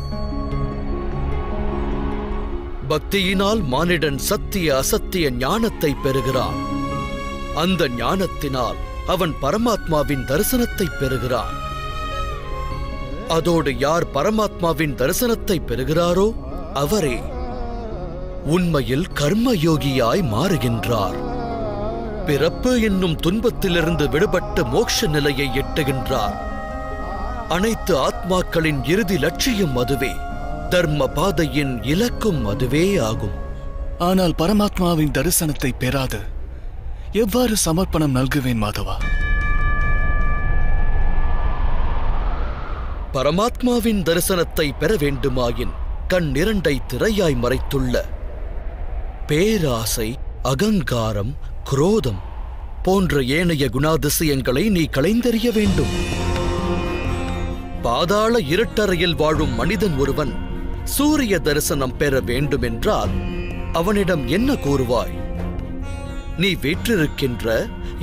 பக்தியினால் மானிடன் சத்திய அசத்திய ஞானத்தை பெறுகிறான். அந்த ஞானத்தினால் அவன் பரமாத்மாவின் தரிசனத்தை பெறுகிறான். அதோடு யார் பரமாத்மாவின் தரிசனத்தை பெறுகிறாரோ அவரே உண்மையில் கர்மயோகியாய் மாறுகின்றார். பிறப்பு என்னும் துன்பத்திலிருந்து விடுபட்டு மோட்ச நிலையை எட்டுகின்றார். அனைத்து ஆத்மாக்களின் இறுதி லட்சியம் அதுவே. தர்ம பாதையின் இலக்கும் அதுவே ஆகும். ஆனால் பரமாத்மாவின் தரிசனத்தை பெறாது எவ்வாறு சமர்ப்பணம் நல்குவேன் மாதவா? பரமாத்மாவின் தரிசனத்தை பெற வேண்டுமாயின் கண் இரண்டை திரையாய் மறைத்துள்ள பேராசை, அகங்காரம், குரோதம் போன்ற ஏனைய குணாதிசயங்களை நீ களைந்தறிய வேண்டும். பாதாள இருட்டறையில் வாழும் மனிதன் ஒருவன் சூரிய தரிசனம் பெற வேண்டுமென்றால் அவனிடம் என்ன கூறுவாய்? நீ வீற்றிருக்கின்ற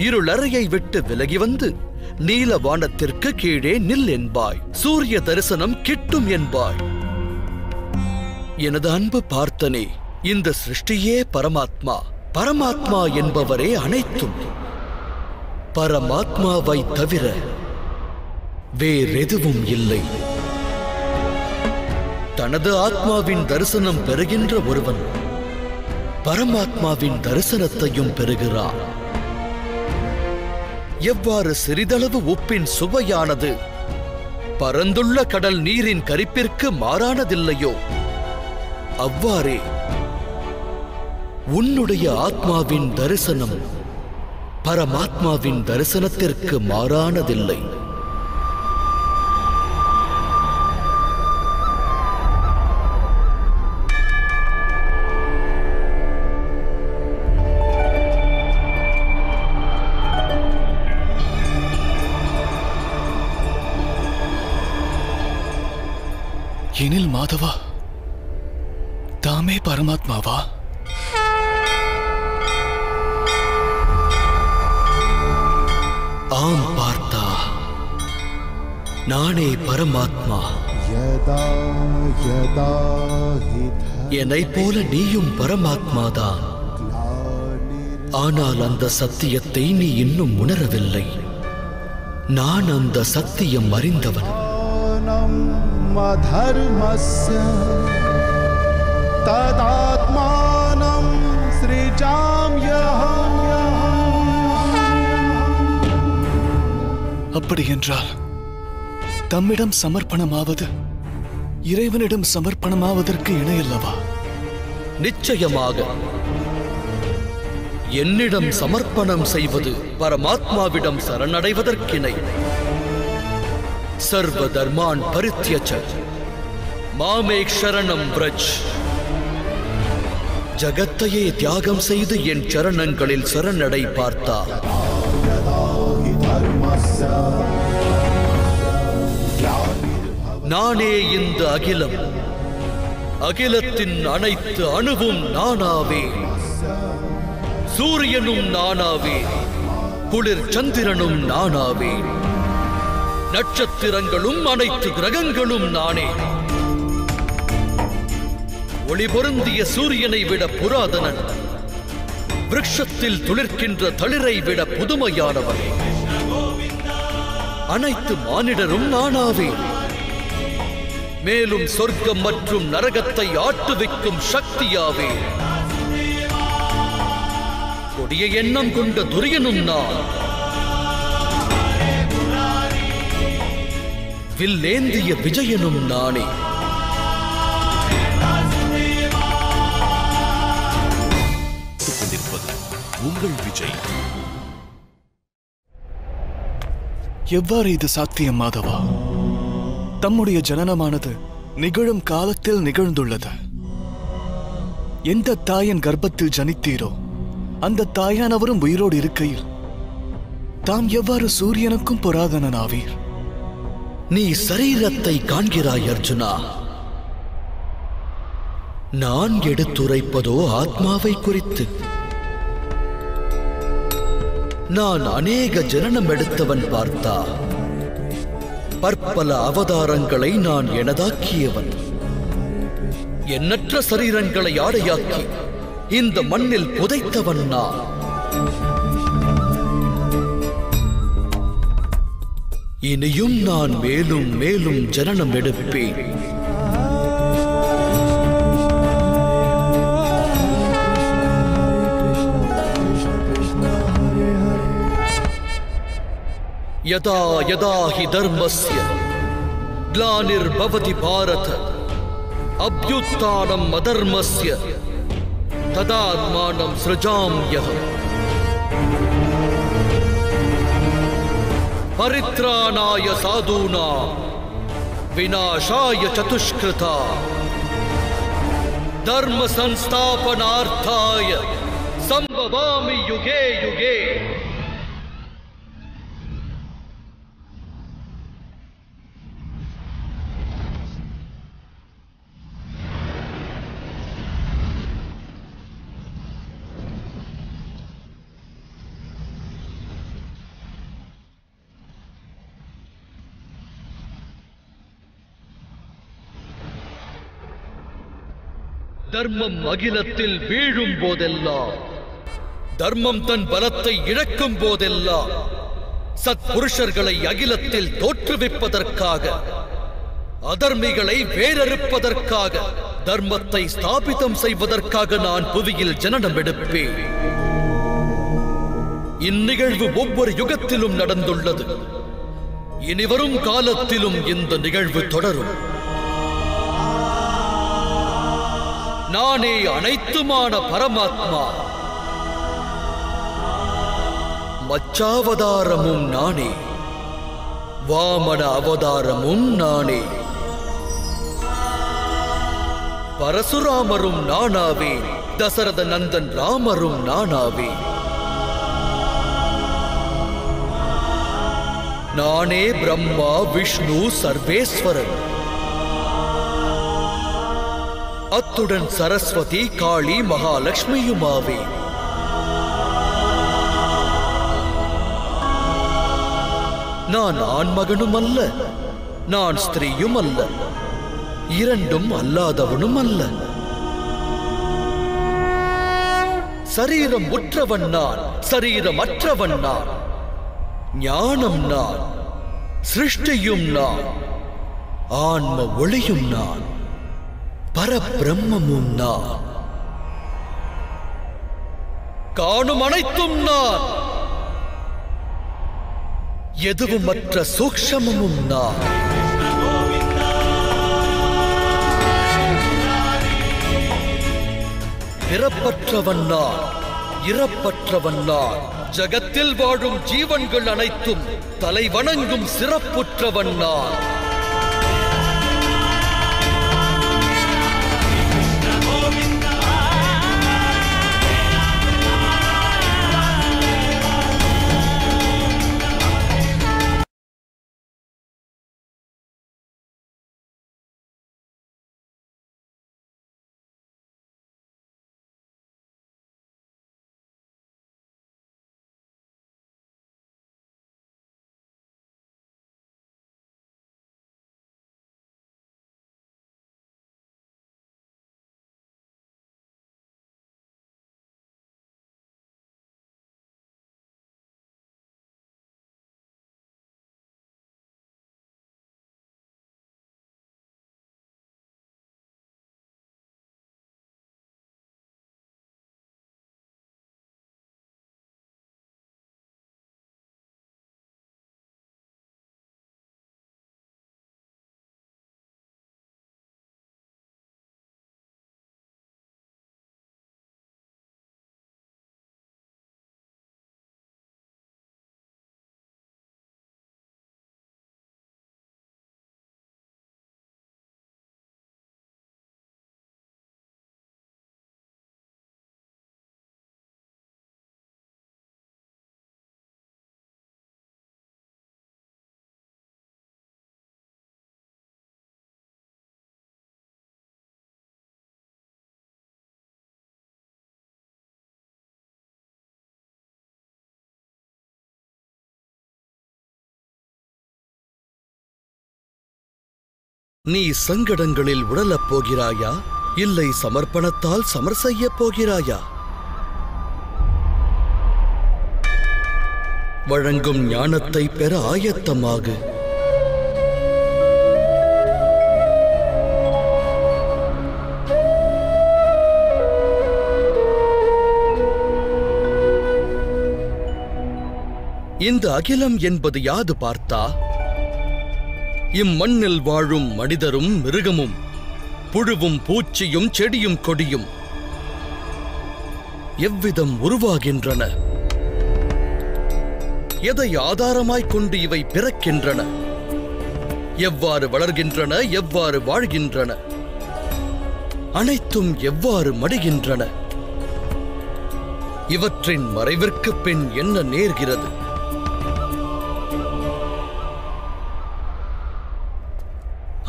இருளறையை விட்டு விலகி வந்து நீல வானத்திற்கு கீழே நில் என்பாய். சூரிய தரிசனம் கிட்டும் என்பாய். எனது அன்பு பார்த்தனே, இந்த சிருஷ்டியே பரமாத்மா. பரமாத்மா என்பவரே அனைத்தும். பரமாத்மாவை தவிர வேறெதுவும் இல்லை. தனது ஆத்மாவின் தரிசனம் பெறுகின்ற ஒருவன் பரமாத்மாவின் தரிசனத்தையும் பெறுகிறான். எவ்வாறு சிறிதளவு உப்பின் சுவையானது பரந்துள்ள கடல் நீரின் கரிப்பிற்கு மாறானதில்லையோ, அவ்வாறே உன்னுடைய ஆத்மாவின் தரிசனம் பரமாத்மாவின் தரிசனத்திற்கு மாறானதில்லை. எனில் மாதவா தாமே பரமாத்மாவா? ஆம் பார்த்தா, நானே பரமாத்மா. என்னை போல நீயும் பரமாத்மாதான். ஆனால் அந்த சத்தியத்தை நீ இன்னும் உணரவில்லை. நான் அந்த சத்தியம் அறிந்தவன். மதர்மஸ்ய ததாத்மானம் ஸ்ரீஜாம்யஹம். அப்படியென்றால் தம்மிடம் சமர்ப்பணமாவது இறைவனிடம் சமர்ப்பணமாவதற்கு இணையல்லவா? நிச்சயமாக என்னிடம் சமர்ப்பணம் செய்வது பரமாத்மாவிடம் சரணடைவதற்கிணை. சர்வ தர்மான் பரித்யஜ மாமேக் சரணம் வ்ரஜ். ஜகத்தையே தியாகம் செய்து என் சரணங்களில் சரணடை பார்த்தா நானே இந்த அகிலம், அகிலத்தின் அனைத்து அணுவும் நானாவே, சூரியனும் நானாவே, குளிர் சந்திரனும் நானாவே, நட்சத்திரங்களும் அனைத்து கிரகங்களும் நானே. ஒளி பொருந்திய சூரியனை விட புராதனன், விருட்சத்தில் துளிர்க்கின்ற தளிரை விட புதுமையானவன். அனைத்து மானிடரும் நானாவே, மேலும் சொர்க்கம் மற்றும் நரகத்தை ஆட்டுவிக்கும் சக்தியாவே. கொடிய எண்ணம் கொண்ட துரியனும் நான், வில்லேந்திய விஜயனும் நானே. உங்கள் விஜய். எவ்வாறு இது சாத்தியம் மாதவா? தம்முடைய ஜனனமானது நிகழும் காலத்தில் நிகழ்ந்துள்ளது. எந்த தாயின் கர்ப்பத்தில் ஜனித்தீரோ அந்த தாயானவரும் உயிரோடு இருக்கையில் தாம் எவ்வாறு சூரியனுக்கும் புராதனாவீர்? நீ சரீரத்தை காண்கிறாய் அர்ஜுனா. நான் எடுத்துரைப்பதோ ஆத்மாவை குறித்து. நான் அநேக ஜனனம் எடுத்தவன் பார்த்தா. பற்பல அவதாரங்களை நான் எனதாக்கியவன். எண்ணற்ற சரீரங்களை ஆடையாக்கி இந்த மண்ணில் புதைத்தவன் நான். இனியும் நான் மேலும் மேலும் ஜனனம் எடுப்பேன். यदा यदा हि धर्मस्य ग्लानिर्भवति भारत अभ्युत्थानम् अधर्मस्य तदात्मानं सृजाम्यहम् परित्राणाय साधूनां विनाशाय चतुष्कृतां धर्मसंस्थापनार्थाय संभवामि युगे युगे. தர்மம் அகிலத்தில் வீழும் போதெல்லாம், தர்மம் தன் பலத்தை இழக்கும் போதெல்லாம், சத்புருஷர்களை அகிலத்தில் தோற்றுவிப்பதற்காக, அதர்மிகளை வேறறுப்பதற்காக, தர்மத்தை ஸ்தாபிதம் செய்வதற்காக நான் புவியில் ஜனனம் எடுப்பேன். இந்நிகழ்வு ஒவ்வொரு யுகத்திலும் நடந்துள்ளது. இனிவரும் காலத்திலும் இந்த நிகழ்வு தொடரும். நானே அனைத்துமான பரமாத்மா. மச்சாவதாரமும் நானே, வாமன அவதாரமும் நானே, பரசுராமரும் நானாவே, தசரத நந்தன் ராமரும் நானாவே. நானே பிரம்மா விஷ்ணு சர்வேஸ்வரன். அத்துடன் சரஸ்வதி காளி மகாலட்சுமியுமாவே. நான் ஆண்மகனும் அல்ல, நான் ஸ்திரீயும் அல்ல, இரண்டும் அல்லாதவனும் அல்ல. சரீரம் உற்றவன் நான், சரீரமற்றவன் நான். ஞானம் நான், சிருஷ்டியும் நான், ஆன்ம ஒளியும் நான், பரபிரம்மமும் நான், காணும் அனைத்தும் நான், எதுவுமற்ற சூக்ஷமமும் நான். பிறப்பற்றவன் நான், இறப்பற்றவன் நான், ஜகத்தில் வாழும் ஜீவன்கள் அனைத்தும் தலை வணங்கும் சிறப்புற்றவன் நான். நீ சங்கடங்களில் உழலப் போகிறாயா, இல்லை சமர்ப்பணத்தால் சமர் செய்ய போகிறாயா? வழங்கும் ஞானத்தை பெற ஆயத்தமாகு. இந்த அகிலம் என்பது யாது பார்த்தா, இம்மண்ணில் வாழும் மனிதரும் மிருகமும் புழுவும் பூச்சியும் செடியும் கொடியும் எவ்விதம் உருவாகின்றன, எதை ஆதாரமாய்க் கொண்டு இவை பிறக்கின்றன, எவ்வாறு வளர்கின்றன, எவ்வாறு வாழ்கின்றன, அனைத்தும் எவ்வாறு மடிகின்றன, இவற்றின் மறைவிற்கு பின் என்ன நேர்கிறது,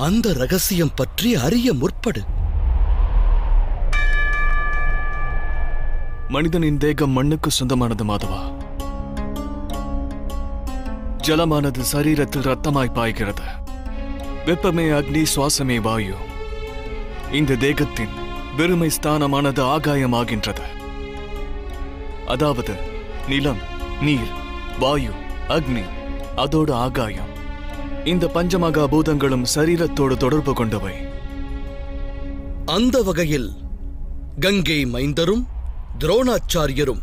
அந்த ரகசியம் பற்றி அறிய முற்படு. மனிதனின் தேகம் மண்ணுக்கு சொந்தமானது மாதவா. ஜலமானது சரீரத்தில் ரத்தமாய் பாய்கிறது. வெப்பமே அக்னி, சுவாசமே வாயு. இந்த தேகத்தின் வெறுமை ஸ்தானமானது ஆகாயமாகின்றது. அதாவது நிலம், நீர், வாயு, அக்னி, அதோடு ஆகாயம். இந்த பஞ்சமகா பூதங்களும் சரீரத்தோடு தொடர்பு கொண்டவை. அந்த வகையில் கங்கை மைந்தரும் துரோணாச்சாரியரும்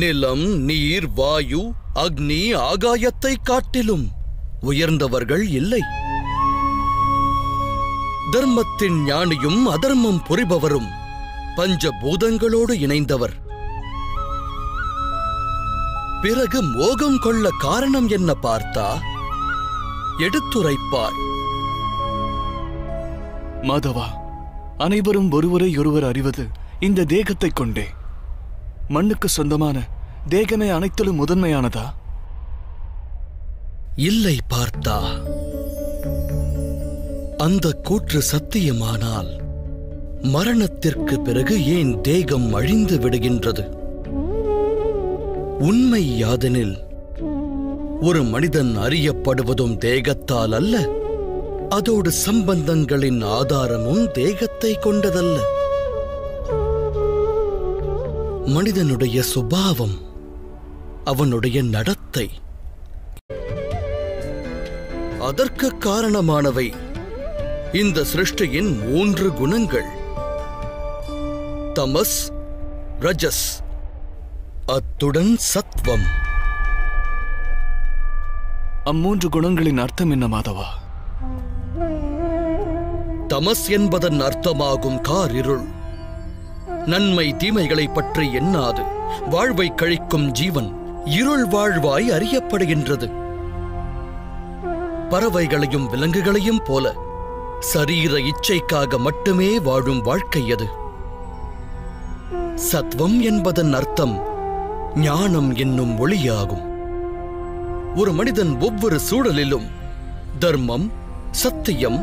நிலம், நீர், வாயு, அக்னி, ஆகாயத்தை காட்டிலும் உயர்ந்தவர்கள் இல்லை. தர்மத்தின் ஞானியும் அதர்மம் புரிபவரும் பஞ்சபூதங்களோடு இணைந்தவர். பிறகு மோகம் கொள்ள காரணம் என்ன பார்த்தா எடுத்துரைப்பாய். மாதவா, அனைவரும் ஒருவரை ஒருவர் அறிவது இந்த தேகத்தை கொண்டே. மண்ணுக்கு சொந்தமான தேகமே அனைத்திலும் முதன்மையானதா? இல்லை பார்த்தா. அந்த கூற்று சத்தியமானால் மரணத்திற்கு பிறகு ஏன் தேகம் அழிந்து விடுகின்றது? உண்மை யாதெனில், ஒரு மனிதன் அறியப்படுவதும் தேகத்தால் அல்ல, அதோடு சம்பந்தங்களின் ஆதாரமும் தேகத்தை கொண்டதல்ல. மனிதனுடைய சுபாவம், அவனுடைய நடத்தை, அதற்கு காரணமானவை இந்த சிருஷ்டியின் மூன்று குணங்கள் தமஸ் ரஜஸ் அத்துடன் சத்வம். அம்மூன்று குணங்களின் அர்த்தம் என்ன மாதவா? தமஸ் என்பதன் அர்த்தமாகும் காரிருள், நன்மை தீமைகளை பற்றி எண்ணாது வாழ்வை கழிக்கும் ஜீவன் இருள் வாழ்வாய் அறியப்படுகின்றது. பறவைகளையும் விலங்குகளையும் போல சரீர இச்சைக்காக மட்டுமே வாழும் வாழ்க்கை அது. சத்வம் என்பதன் அர்த்தம் ஞானம் என்னும் ஒளியாகும். ஒரு மனிதன் ஒவ்வொரு சூழலிலும் தர்மம், சத்தியம்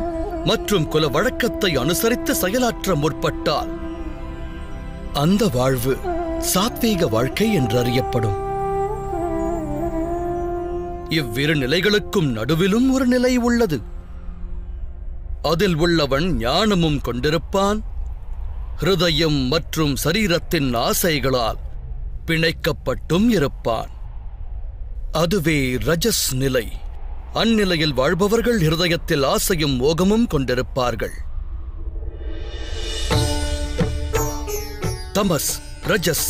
மற்றும் குல வழக்கத்தை அனுசரித்து செயலாற்ற முற்பட்டால் அந்த வாழ்வு சாத்வீக வாழ்க்கை என்றறியப்படும். இவ்விரு நிலைகளுக்கும் நடுவிலும் ஒரு நிலை உள்ளது. அதில் உள்ளவன் ஞானமும் கொண்டிருப்பான், ஹிருதயம் மற்றும் சரீரத்தின் ஆசைகளால் பிணைக்கப்பட்டும் இருப்பான். அதுவே ரஜஸ் நிலை. அந்நிலையில் வாழ்பவர்கள் ஹிருதயத்தில் ஆசையும் மோகமும் கொண்டிருப்பார்கள். தமஸ், ரஜஸ்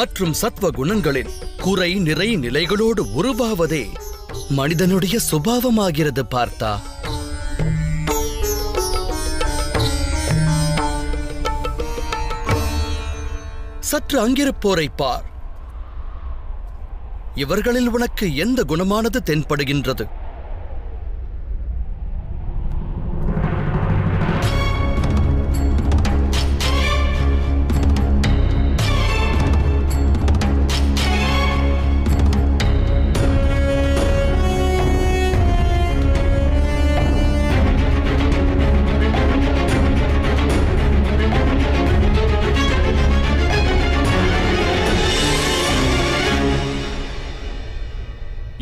மற்றும் சத்வ குணங்களின் குறை நிறை நிலைகளோடு உருவாவதே மனிதனுடைய சுபாவமாகிறது பார்த்தா. சற்று அங்கிருப்போரை பார். இவர்களில் உனக்கு எந்த குணமானது தென்படுகின்றது?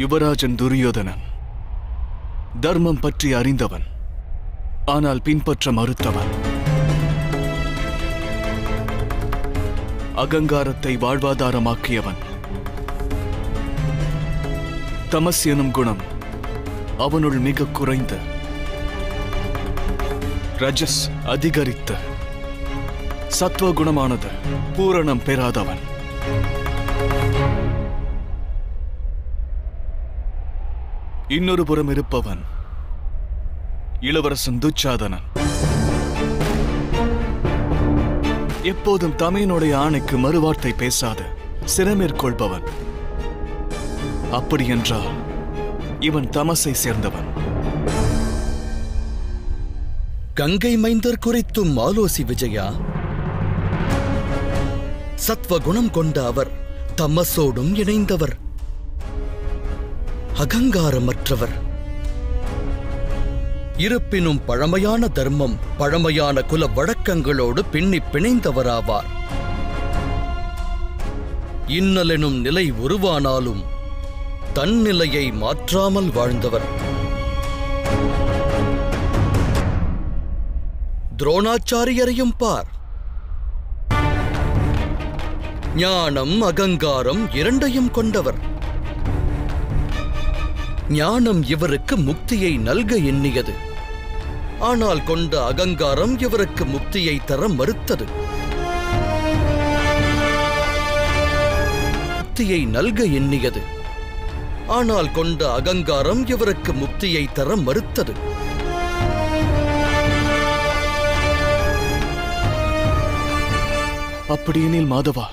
யுவராஜன் துரியோதனன் தர்மம் பற்றி அறிந்தவன், ஆனால் பின்பற்ற மறுத்தவன். அகங்காரத்தை வாழ்வாதாரமாக்கியவன். தமஸ் எனும் குணம் அவனுள் மிக குறைந்த, ரஜஸ் அதிகரித்த, சத்வ குணமானது பூரணம் பெறாதவன். இன்னொரு புறம் இருப்பவன் இளவரசன் துச்சாதனன். எப்போதும் தமையனுடைய ஆணைக்கு மறுவார்த்தை பேசாது சிறமேற்கொள்பவன். அப்படியென்றால் இவன் தமசை சேர்ந்தவன். கங்கை மைந்தர் குறித்தும் ஆலோசி விஜயா. சத்வ குணம் கொண்ட அவர் தமசோடும் இணைந்தவர், அகங்காரமற்றவர். இருப்பினும் பழமையான தர்மம், பழமையான குல வழக்கங்களோடு பின்னி பிணைந்தவராவார். இன்னலெனும் நிலை உருவானாலும் தன் நிலையை மாற்றாமல் வாழ்ந்தவர். துரோணாச்சாரியரையும் பார். ஞானம், அகங்காரம் இரண்டையும் கொண்டவர். ஞானம் இவருக்கு முக்தியை நல்க எண்ணியது, ஆனால் கொண்ட அகங்காரம் இவருக்கு முக்தியை தர மறுத்தது. முக்தியை நல்க எண்ணியது ஆனால் கொண்ட அகங்காரம் இவருக்கு முக்தியை தர மறுத்தது. அப்படியெனில் மாதவா,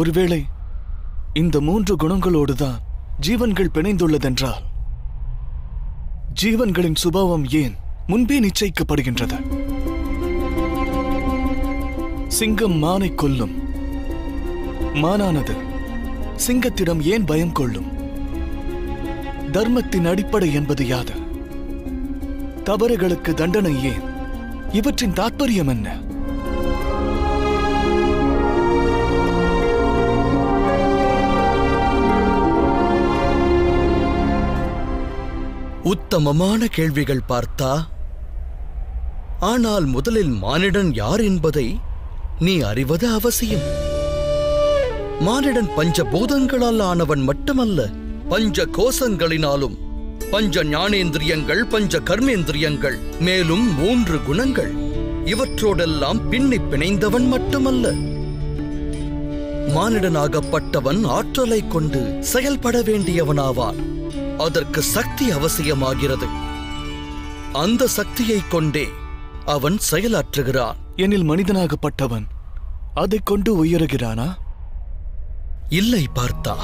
ஒருவேளை இந்த மூன்று குணங்களோடுதான் ஜீவன்கள் பிணைந்துள்ளதென்றால் ஜீவன்களின் சுபாவம் ஏன் முன்பே நிச்சயிக்கப்படுகின்றது? சிங்கம் மானை கொல்லும், மானானது சிங்கத்திடம் ஏன் பயம் கொள்ளும்? தர்மத்தின் அடிப்படை என்பது யாது? தவறுகளுக்கு தண்டனை ஏன்? இவற்றின் தாற்பயம் என்ன? உத்தமமான கேள்விகள் பார்த்தா. ஆனால் முதலில் மானிடன் யார் என்பதை நீ அறிவது அவசியம். மானிடன் பஞ்சபூதங்களால் ஆனவன் மட்டுமல்ல, पंच कोशंगलिनालुम पंच ज्ञानेंद्रियंगल पंच कर्मेंद्रियंगल मेलुम मून्रु गुणंगल इवற்றோடெல்லாம் பின்னி பிணைந்தவன் மட்டுமல்ல மானிடனாகப்பட்டவன் ஆற்றலை கொண்டு செயல்பட வேண்டியவனாவான் அதற்கு சக்தி அவசியமாகிறது அந்த சக்தியை கொண்டே அவன் செயலாற்றுகிறான் எனில் மனிதனாகப்பட்டவன் அதைக் கொண்டு உயருகிறானா இல்லை பார்த்தா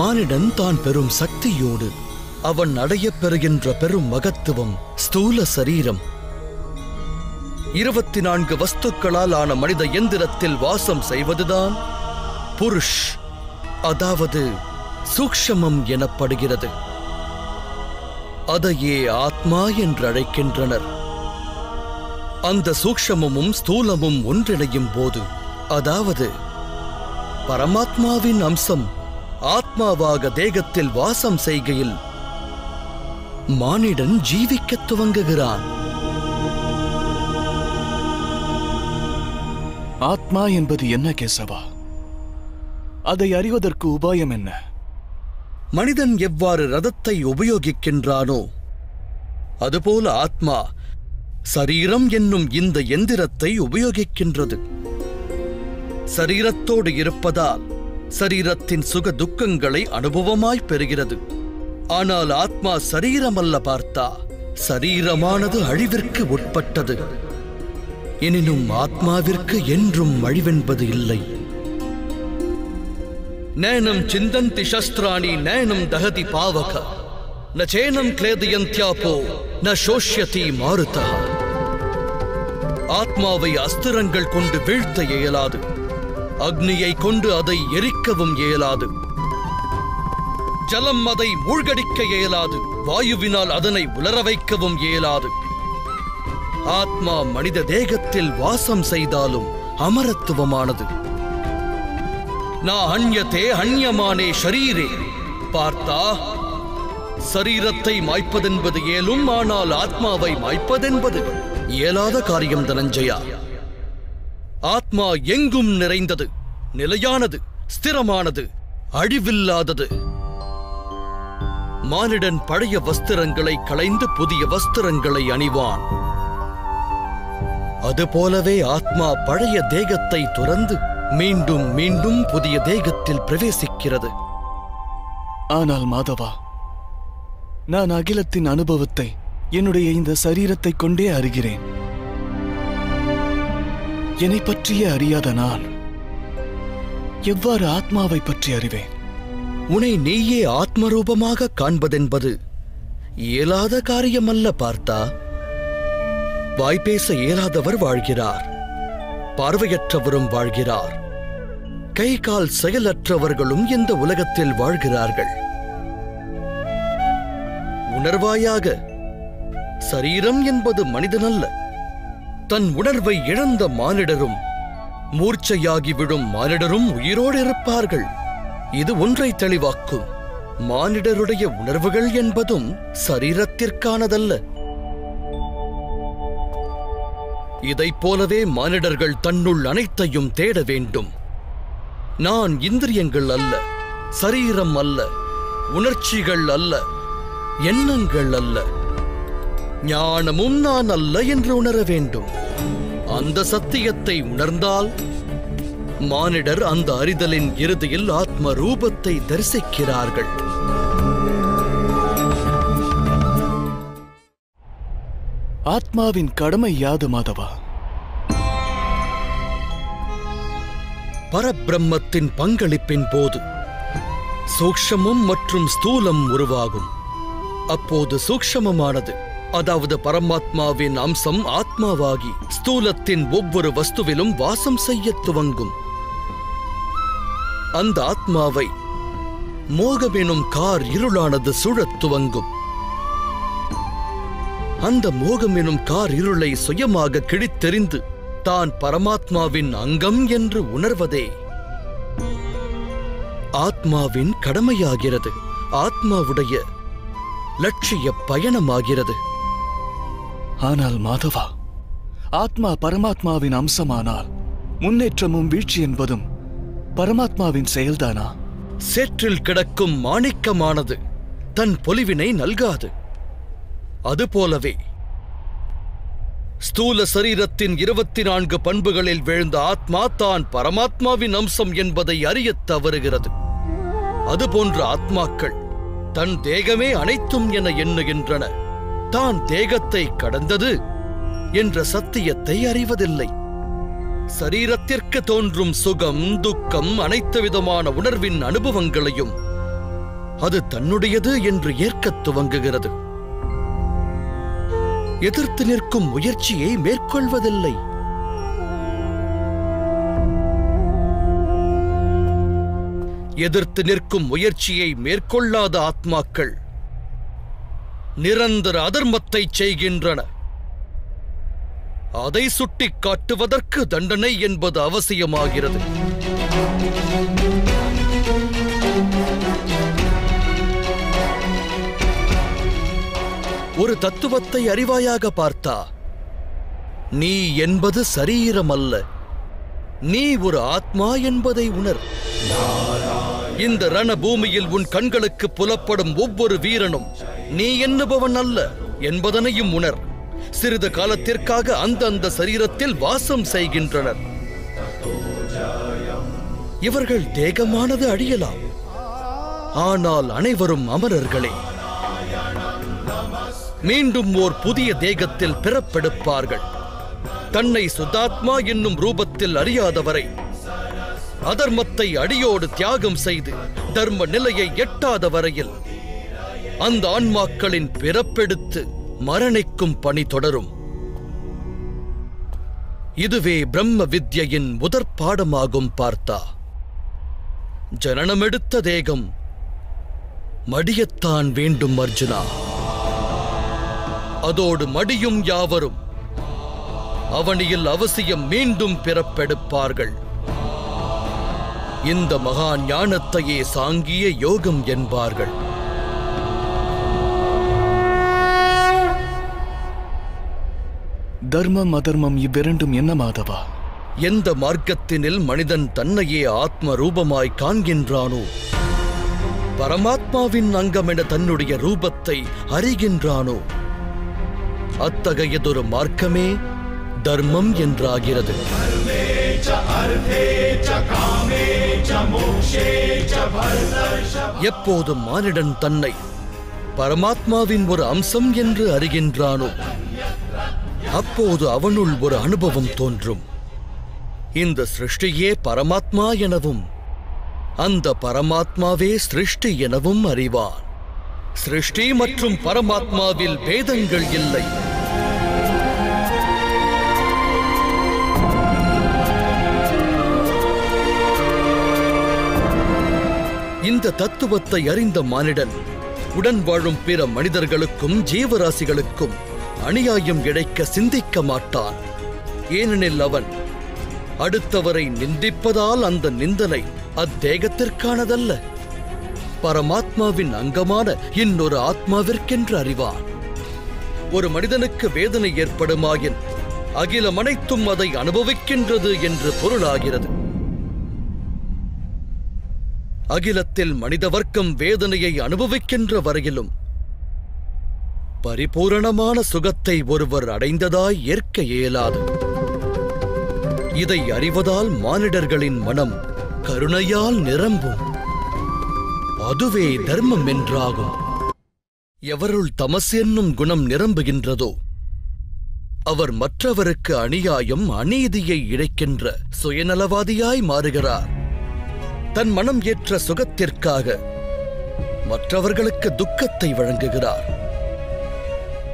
மானிடன் தான் பெரும் சக்தியோடு அவன் அடையப் பெறுகின்ற பெரும் மகத்துவம் ஸ்தூல சரீரம் இருபத்தி நான்கு வஸ்துக்களால் ஆன மனித எந்திரத்தில் வாசம் செய்வதுதான் புருஷ் அதாவது சூக்ஷமம் எனப்படுகிறது அதையே ஆத்மா என்று அழைக்கின்றனர் அந்த சூக்ஷமமும் ஸ்தூலமும் ஒன்றிணையும் போது அதாவது பரமாத்மாவின் அம்சம் ஆத்மாவாக தேகத்தில் வாசம் செய்கையில் மானிடன் ஜீவிக்கத் துவங்குகிறான் ஆத்மா என்பது என்ன கேசவா அதை அறிவதற்கு உபாயம் என்ன மனிதன் எவ்வாறு ரதத்தை உபயோகிக்கின்றானோ அதுபோல ஆத்மா சரீரம் என்னும் இந்த எந்திரத்தை உபயோகிக்கின்றது சரீரத்தோடு இருப்பதால் சரீரத்தின் சுக துக்கங்களை அனுபவமாய் பெறுகிறது ஆனால் ஆத்மா சரீரமல்ல பார்த்தா சரீரமானது அழிவிற்கு உட்பட்டது எனினும் ஆத்மாவிற்கு என்றும் அழிவென்பது இல்லை நயனம் சிந்தந்தி சஸ்திராணி நயனம் தகதி பாவக ந சேனம் க்ளேதயந்த்யாபோ ந சோஷ்யதி மாருதா ஆத்மாவை அஸ்திரங்கள் கொண்டு வீழ்த்த இயலாது அக்னியை கொண்டு அதை எரிக்கவும் இயலாது ஜலம் அதை மூழ்கடிக்க இயலாது வாயுவினால் அதனை உலர வைக்கவும் இயலாது ஆத்மா மனித தேகத்தில் வாசம் செய்தாலும் அமரத்துவமானது நா அந்யதே அந்யமானே ஷரீரே பார்த்தா சரீரத்தை மாய்ப்பதென்பது இயலும் ஆனால் ஆத்மாவை மாய்ப்பதென்பது இயலாத காரியம் தனஞ்சயா ஆத்மா எங்கும் நிறைந்தது நிலையானது ஸ்திரமானது அழிவில்லாதது மானிடன் பழைய வஸ்திரங்களை களைந்து புதிய வஸ்திரங்களை அணிவான் அதுபோலவே ஆத்மா பழைய தேகத்தை துறந்து மீண்டும் மீண்டும் புதிய தேகத்தில் பிரவேசிக்கிறது ஆனால் மாதவா நான் அகிலத்தின் அனுபவத்தை என்னுடைய இந்த சரீரத்தை கொண்டே அறிகிறேன் என்னை பற்றிய அறியாத நான் எவ்வாறு ஆத்மாவை பற்றி அறிவேன் உன்னை நீயே ஆத்மரூபமாக காண்பதென்பது இயலாத காரியமல்ல பார்த்தா வாய்பேச இயலாதவர் வாழ்கிறார் பார்வையற்றவரும் வாழ்கிறார் கை கால் செயலற்றவர்களும் இந்த உலகத்தில் வாழ்கிறார்கள் உணர்வாயாக சரீரம் என்பது மனிதனல்ல தன் உணர்வை இழந்த மானிடரும் மூர்ச்சையாகி விடும் மானிடரும் உயிரோடு இருப்பார்கள் இது ஒன்றை தெளிவாக்கும் மானிடருடைய உணர்வுகள் என்பதும் சரீரத்திற்கானதல்ல இதைப் போலவே மானிடர்கள் தன்னுள் அனைத்தையும் தேட வேண்டும் நான் இந்திரியங்கள் அல்ல சரீரம் அல்ல உணர்ச்சிகள் அல்ல எண்ணங்கள் அல்ல ஞானமும் நான் அல்ல என்று உணர வேண்டும் அந்த சத்தியத்தை உணர்ந்தால் மானிடர் அந்த அறிதலின் இறுதியில் ஆத்ம ரூபத்தை தரிசிக்கிறார்கள் ஆத்மாவின் கடமை யாது மாதவா பரபிரம்மத்தின் பங்களிப்பின் போது சூக்ஷமம் மற்றும் ஸ்தூலம் உருவாகும் அப்போது சூக்ஷமமானது அதாவது பரமாத்மாவின் அம்சம் ஆத்மாவாகி ஸ்தூலத்தின் ஒவ்வொரு வஸ்துவிலும் வாசம் செய்ய துவங்கும் அந்த ஆத்மாவை மோகமெனும் கார் இருளானது சுழத் துவங்கும் அந்த மோகம் எனும் கார் இருளை சுயமாக கிழித்தெறிந்து தான் பரமாத்மாவின் அங்கம் என்று உணர்வதே ஆத்மாவின் கடமையாகிறது ஆத்மாவுடைய லட்சிய பயணமாகிறது ஆனால் மாதவா ஆத்மா பரமாத்மாவின் அம்சமானால் முன்னேற்றமும் வீழ்ச்சி என்பதும் பரமாத்மாவின் செயல்தானா சேற்றில் கிடக்கும் மாணிக்கமானது தன் பொலிவினை நல்காது. அதுபோலவே ஸ்தூல சரீரத்தின் இருபத்தி நான்கு பண்புகளில் விழுந்த ஆத்மா தான் பரமாத்மாவின் அம்சம் என்பதை அறிய தவறுகிறது. அதுபோன்ற ஆத்மாக்கள் தன் தேகமே அனைத்தும் என எண்ணுகின்றன. தான் தேகத்தை கடந்தது என்ற சத்தியத்தை அறிவதில்லை. சரீரத்திற்கு தோன்றும் சுகம் துக்கம் அனைத்து விதமான உணர்வின் அனுபவங்களையும் அது தன்னுடையது என்று ஏற்க துவங்குகிறது. எதிர்த்து நிற்கும் முயற்சியை மேற்கொள்வதில்லை. எதிர்த்து நிற்கும் முயற்சியை மேற்கொள்ளாத ஆத்மாக்கள் நிரந்தர அதர்மத்தை செய்கின்றன. அதை சுட்டிக் காட்டுவதற்கு தண்டனை என்பது அவசியமாகிறது. ஒரு தத்துவத்தை அறிவாயாக பார்த்தா, நீ என்பது சரீரம் அல்ல, நீ ஒரு ஆத்மா என்பதை உணர். இந்த ரணபூமியில் உன் கண்களுக்கு புலப்படும் ஒவ்வொரு வீரனும் நீ என்னபவன் அல்ல என்பதனையும் உணர். சிறிது காலத்திற்காக அந்த அந்த சரீரத்தில் வாசம் செய்கின்றனர். இவர்கள் தேகமானது அழியலாம், ஆனால் அனைவரும் அமரர்களே. மீண்டும் ஓர் புதிய தேகத்தில் பிறப்பெடுப்பார்கள். தன்னை சுதாத்மா என்னும் ரூபத்தில் அறியாதவரை அதர்மத்தை அடியோடு தியாகம் செய்து தர்ம நிலையை எட்டாத வரையில் அந்த ஆன்மாக்களின் பிறப்பெடுத்து மரணிக்கும் பணி தொடரும். இதுவே பிரம்ம வித்யின் முதற் பாடமாகும். பார்த்தா, ஜனனமெடுத்த தேகம் மடியத்தான் வேண்டும் அர்ஜுனா. அதோடு மடியும் யாவரும் அவனியில் அவசியம் மீண்டும் பிறப்பெடுப்பார்கள். இந்த மகா ஞானத்தையே சாங்கிய யோகம் என்பார்கள். தர்மம் அதர்மம் இவ்விரண்டும் என்ன மாதவா? எந்த மார்க்கத்தினில் மனிதன் தன்னையே ஆத்ம ரூபமாய் காண்கின்றானோ, பரமாத்மாவின் அங்கம் என தன்னுடைய ரூபத்தை அறிகின்றானோ, அத்தகையதொரு மார்க்கமே தர்மம் என்றாகிறது. எப்போது மானிடன் தன்னை பரமாத்மாவின் ஒரு அம்சம் என்று அறிகின்றானோ, அப்போது அவனுள் ஒரு அனுபவம் தோன்றும். இந்த சிருஷ்டியே பரமாத்மா எனவும் அந்த பரமாத்மாவே சிருஷ்டி எனவும் அறிவான். சிருஷ்டி மற்றும் பரமாத்மாவில் பேதங்கள் இல்லை. இந்த தத்துவத்தை அறிந்த மானிடன் உடன் வாழும் பிற மனிதர்களுக்கும் ஜீவராசிகளுக்கும் அநியாயம் இழைக்க சிந்திக்க மாட்டான். ஏனெனில் அவன் அடுத்தவரை நிந்திப்பதால் அந்த நிந்தனை அத்தேகத்திற்கானதல்ல, பரமாத்மாவின் அங்கமான இன்னொரு ஆத்மாவிற்கென்று அறிவான். ஒரு மனிதனுக்கு வேதனை ஏற்படுமாயின் அகிலம் அனைத்தும் அதை அனுபவிக்கின்றது என்று பொருளாகிறது. அகிலத்தில் மனித வர்க்கம் வேதனையை அனுபவிக்கின்ற வரையிலும் பரிபூரணமான சுகத்தை ஒருவர் அடைந்ததாய் ஏற்க இயலாது. இதை அறிவதால் மானிடர்களின் மனம் கருணையால் நிரம்பும். அதுவே தர்மம் என்றாகும். எவருள் தமஸ் என்னும் குணம் நிரம்புகின்றதோ அவர் மற்றவருக்கு அநியாயம் அநீதியை இழைக்கின்ற சுயநலவாதியாய் மாறுகிறார். தன் மனம் ஏற்ற சுகத்திற்காக மற்றவர்களுக்கு துக்கத்தை வழங்குகிறார்.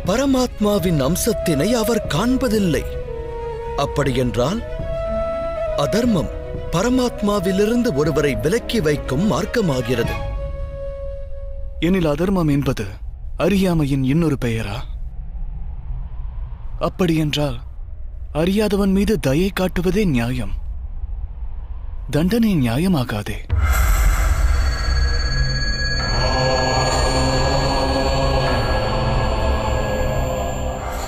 பரமாத்மாவின் அம்சத்தினை அவர் காண்பதில்லை. அப்படியென்றால் அதர்மம் பரமாத்மாவிலிருந்து ஒருவரை விலக்கி வைக்கும் மார்க்கமாகிறது. எனில் அதர்மம் என்பது அறியாமையின் இன்னொரு பெயரா? அப்படியென்றால் அறியாதவன் மீது தயை காட்டுவதே நியாயம், தண்டனை நியாயமாகாதே.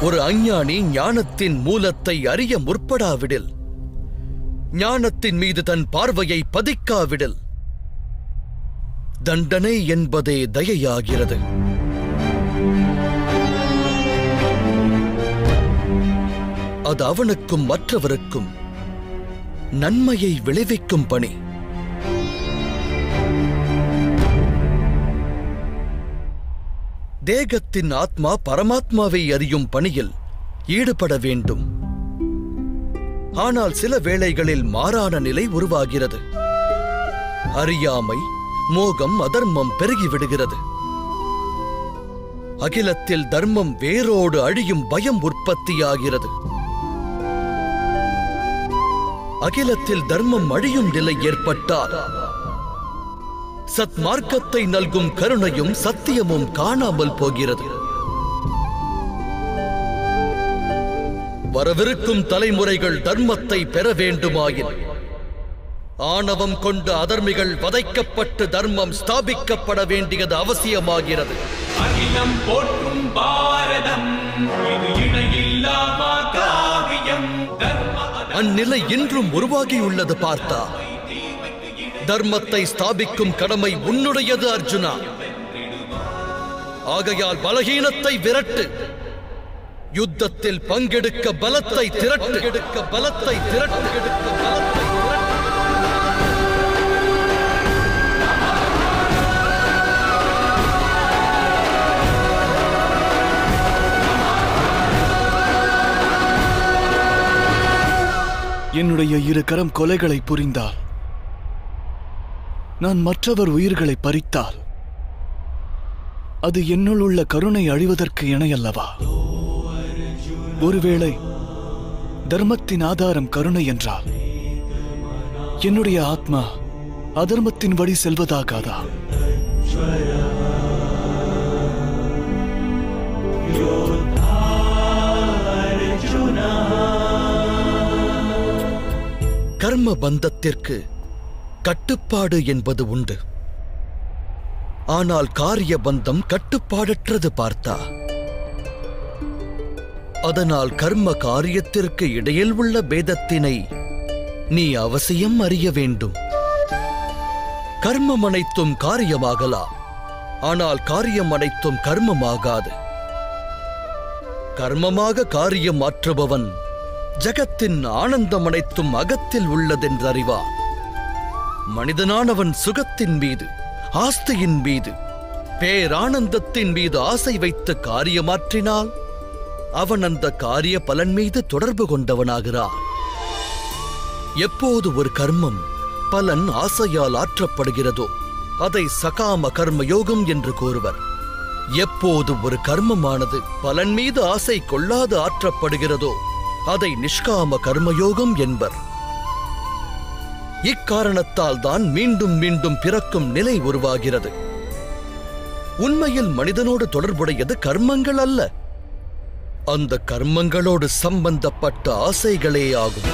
ஒரு அஞ்ஞானி ஞானத்தின் மூலத்தை அறிய முற்படாவிடில், ஞானத்தின் மீது தன் பார்வையை பதிக்காவிடில், दंडने एन्बदे दयैयागिरदु अदु अवनुक्कुम मற்றவருக்கும் नन्मैयै विळैविक्कुम पणि देहत्तिन आत्मा परमात्मावै अरियुम पणियिल ஈடுபட வேண்டும் ஆனால் சில வேளைகளில் மாறான நிலை உருவாகிறது அறியாமை மோகம் அதர்மம் பெருகி விடுகிறது அகிலத்தில் தர்மம் வேரோடு அழியும் பயம் உற்பத்தியாகிறது அகிலத்தில் தர்மம் அழியும் நிலை ஏற்பட்டால் சத்மார்க்கத்தை நல்கும் கருணையும் சத்தியமும் காணாமல் போகிறது வரவிருக்கும் தலைமுறைகள் தர்மத்தை பெற வேண்டுமாயின் ஆணவம் கொண்ட அதர்மிகள் வதைக்கப்பட்டு தர்மம் ஸ்தாபிக்கப்பட வேண்டியது அவசியமாகிறது அகிலம் போற்றும் பாரதம் இது இணையில்லா காவியம் அந்நிலை இன்றும் உருவாகியுள்ளது பார்த்தா தர்மத்தை ஸ்தாபிக்கும் கடமை உன்னுடையது அர்ஜுனா ஆகையால் பலஹீனத்தை விரட்டு யுத்தத்தில் பங்கெடுக்க பலத்தை திரட்டு எடுக்க பலத்தை திரட்டு எடுக்க பலத்தை என்னுடைய இரு கரம் கொலைகளை புரிந்தால் நான் மற்றவர் உயிர்களை பறித்தால் அது என்னுள் உள்ள கருணை அழிவதற்கு இணையல்லவா ஒருவேளை தர்மத்தின் ஆதாரம் கருணை என்றால் என்னுடைய ஆத்மா அதர்மத்தின் வழி செல்வதாகாதா கர்ம பந்தத்திற்கு கட்டுப்பாடு என்பது உண்டு ஆனால் காரிய பந்தம் கட்டுப்பாடற்றது பார்த்தா அதனால் கர்ம காரியத்திற்கு இடையில் உள்ள பேதத்தினை நீ அவசியம் அறிய வேண்டும் கர்மம் அனைத்தும் காரியமாகலாம் ஆனால் காரியம் அனைத்தும் கர்மமாகாது கர்மமாக காரியம் மாற்றுபவன் ஜகத்தின் ஆனந்தம் அனைத்தும் அகத்தில் உள்ளதென்றறிவான் மனிதனானவன் சுகத்தின் மீது ஆஸ்தியின் மீது பேரானந்தத்தின் மீது ஆசை வைத்து காரியமாற்றினால் அவன் அந்த காரிய பலன் மீது தொடர்பு கொண்டவனாகிறான் எப்போது ஒரு கர்மம் பலன் ஆசையால் ஆற்றப்படுகிறதோ அதை சகாம கர்மயோகம் என்று கூறுவர் எப்போது ஒரு கர்மமானது பலன் மீது ஆசை கொள்ளாது ஆற்றப்படுகிறதோ அதை நிஷ்காம கர்மயோகம் என்பர் இக்காரணத்தால் தான் மீண்டும் மீண்டும் பிறக்கும் நிலை உருவாகிறது உண்மையில் மனிதனோடு தொடர்புடையது கர்மங்கள் அல்ல அந்த கர்மங்களோடு சம்பந்தப்பட்ட ஆசைகளே ஆகும்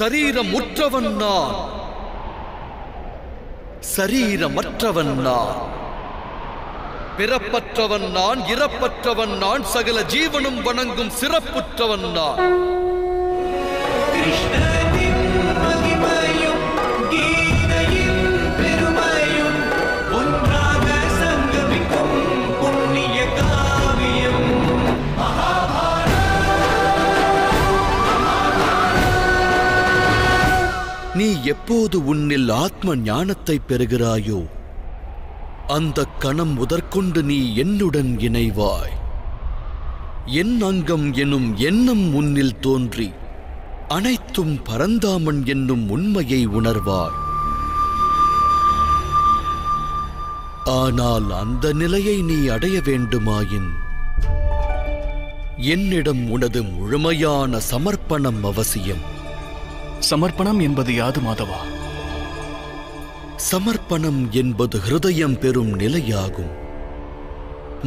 शरीरमुற்றவன் நான் शरीरமற்றவன் நான் பிறப்பற்றவன் நான் இறப்பற்றவன் நான் சகல ஜீவனும் வணங்கும் சிறப்புற்றவன் நான் கிருஷ்ணனின் மகிமையும் கீதையின் பெருமையும் ஒன்றாக சங்கமிக்கும் புண்ணிய காவியம் மகாபாரதம் நீ எப்போது உன்னில் ஆத்ம ஞானத்தை பெறுகிறாயோ அந்த கணம் முதற்கொண்டு நீ என்னுடன் இணைவாய். என் அங்கம் எனும் எண்ணம் உன்னில் தோன்றி அனைத்தும் பரந்தாமன் என்னும் உண்மையை உணர்வாய். ஆனால் அந்த நிலையை நீ அடைய வேண்டுமாயின் என்னிடம் உனது முழுமையான சமர்ப்பணம் அவசியம். சமர்ப்பணம் என்பது யாது மாதவா? சமர்ப்பணம் என்பது ஹிருதயம் பெறும் நிலையாகும்.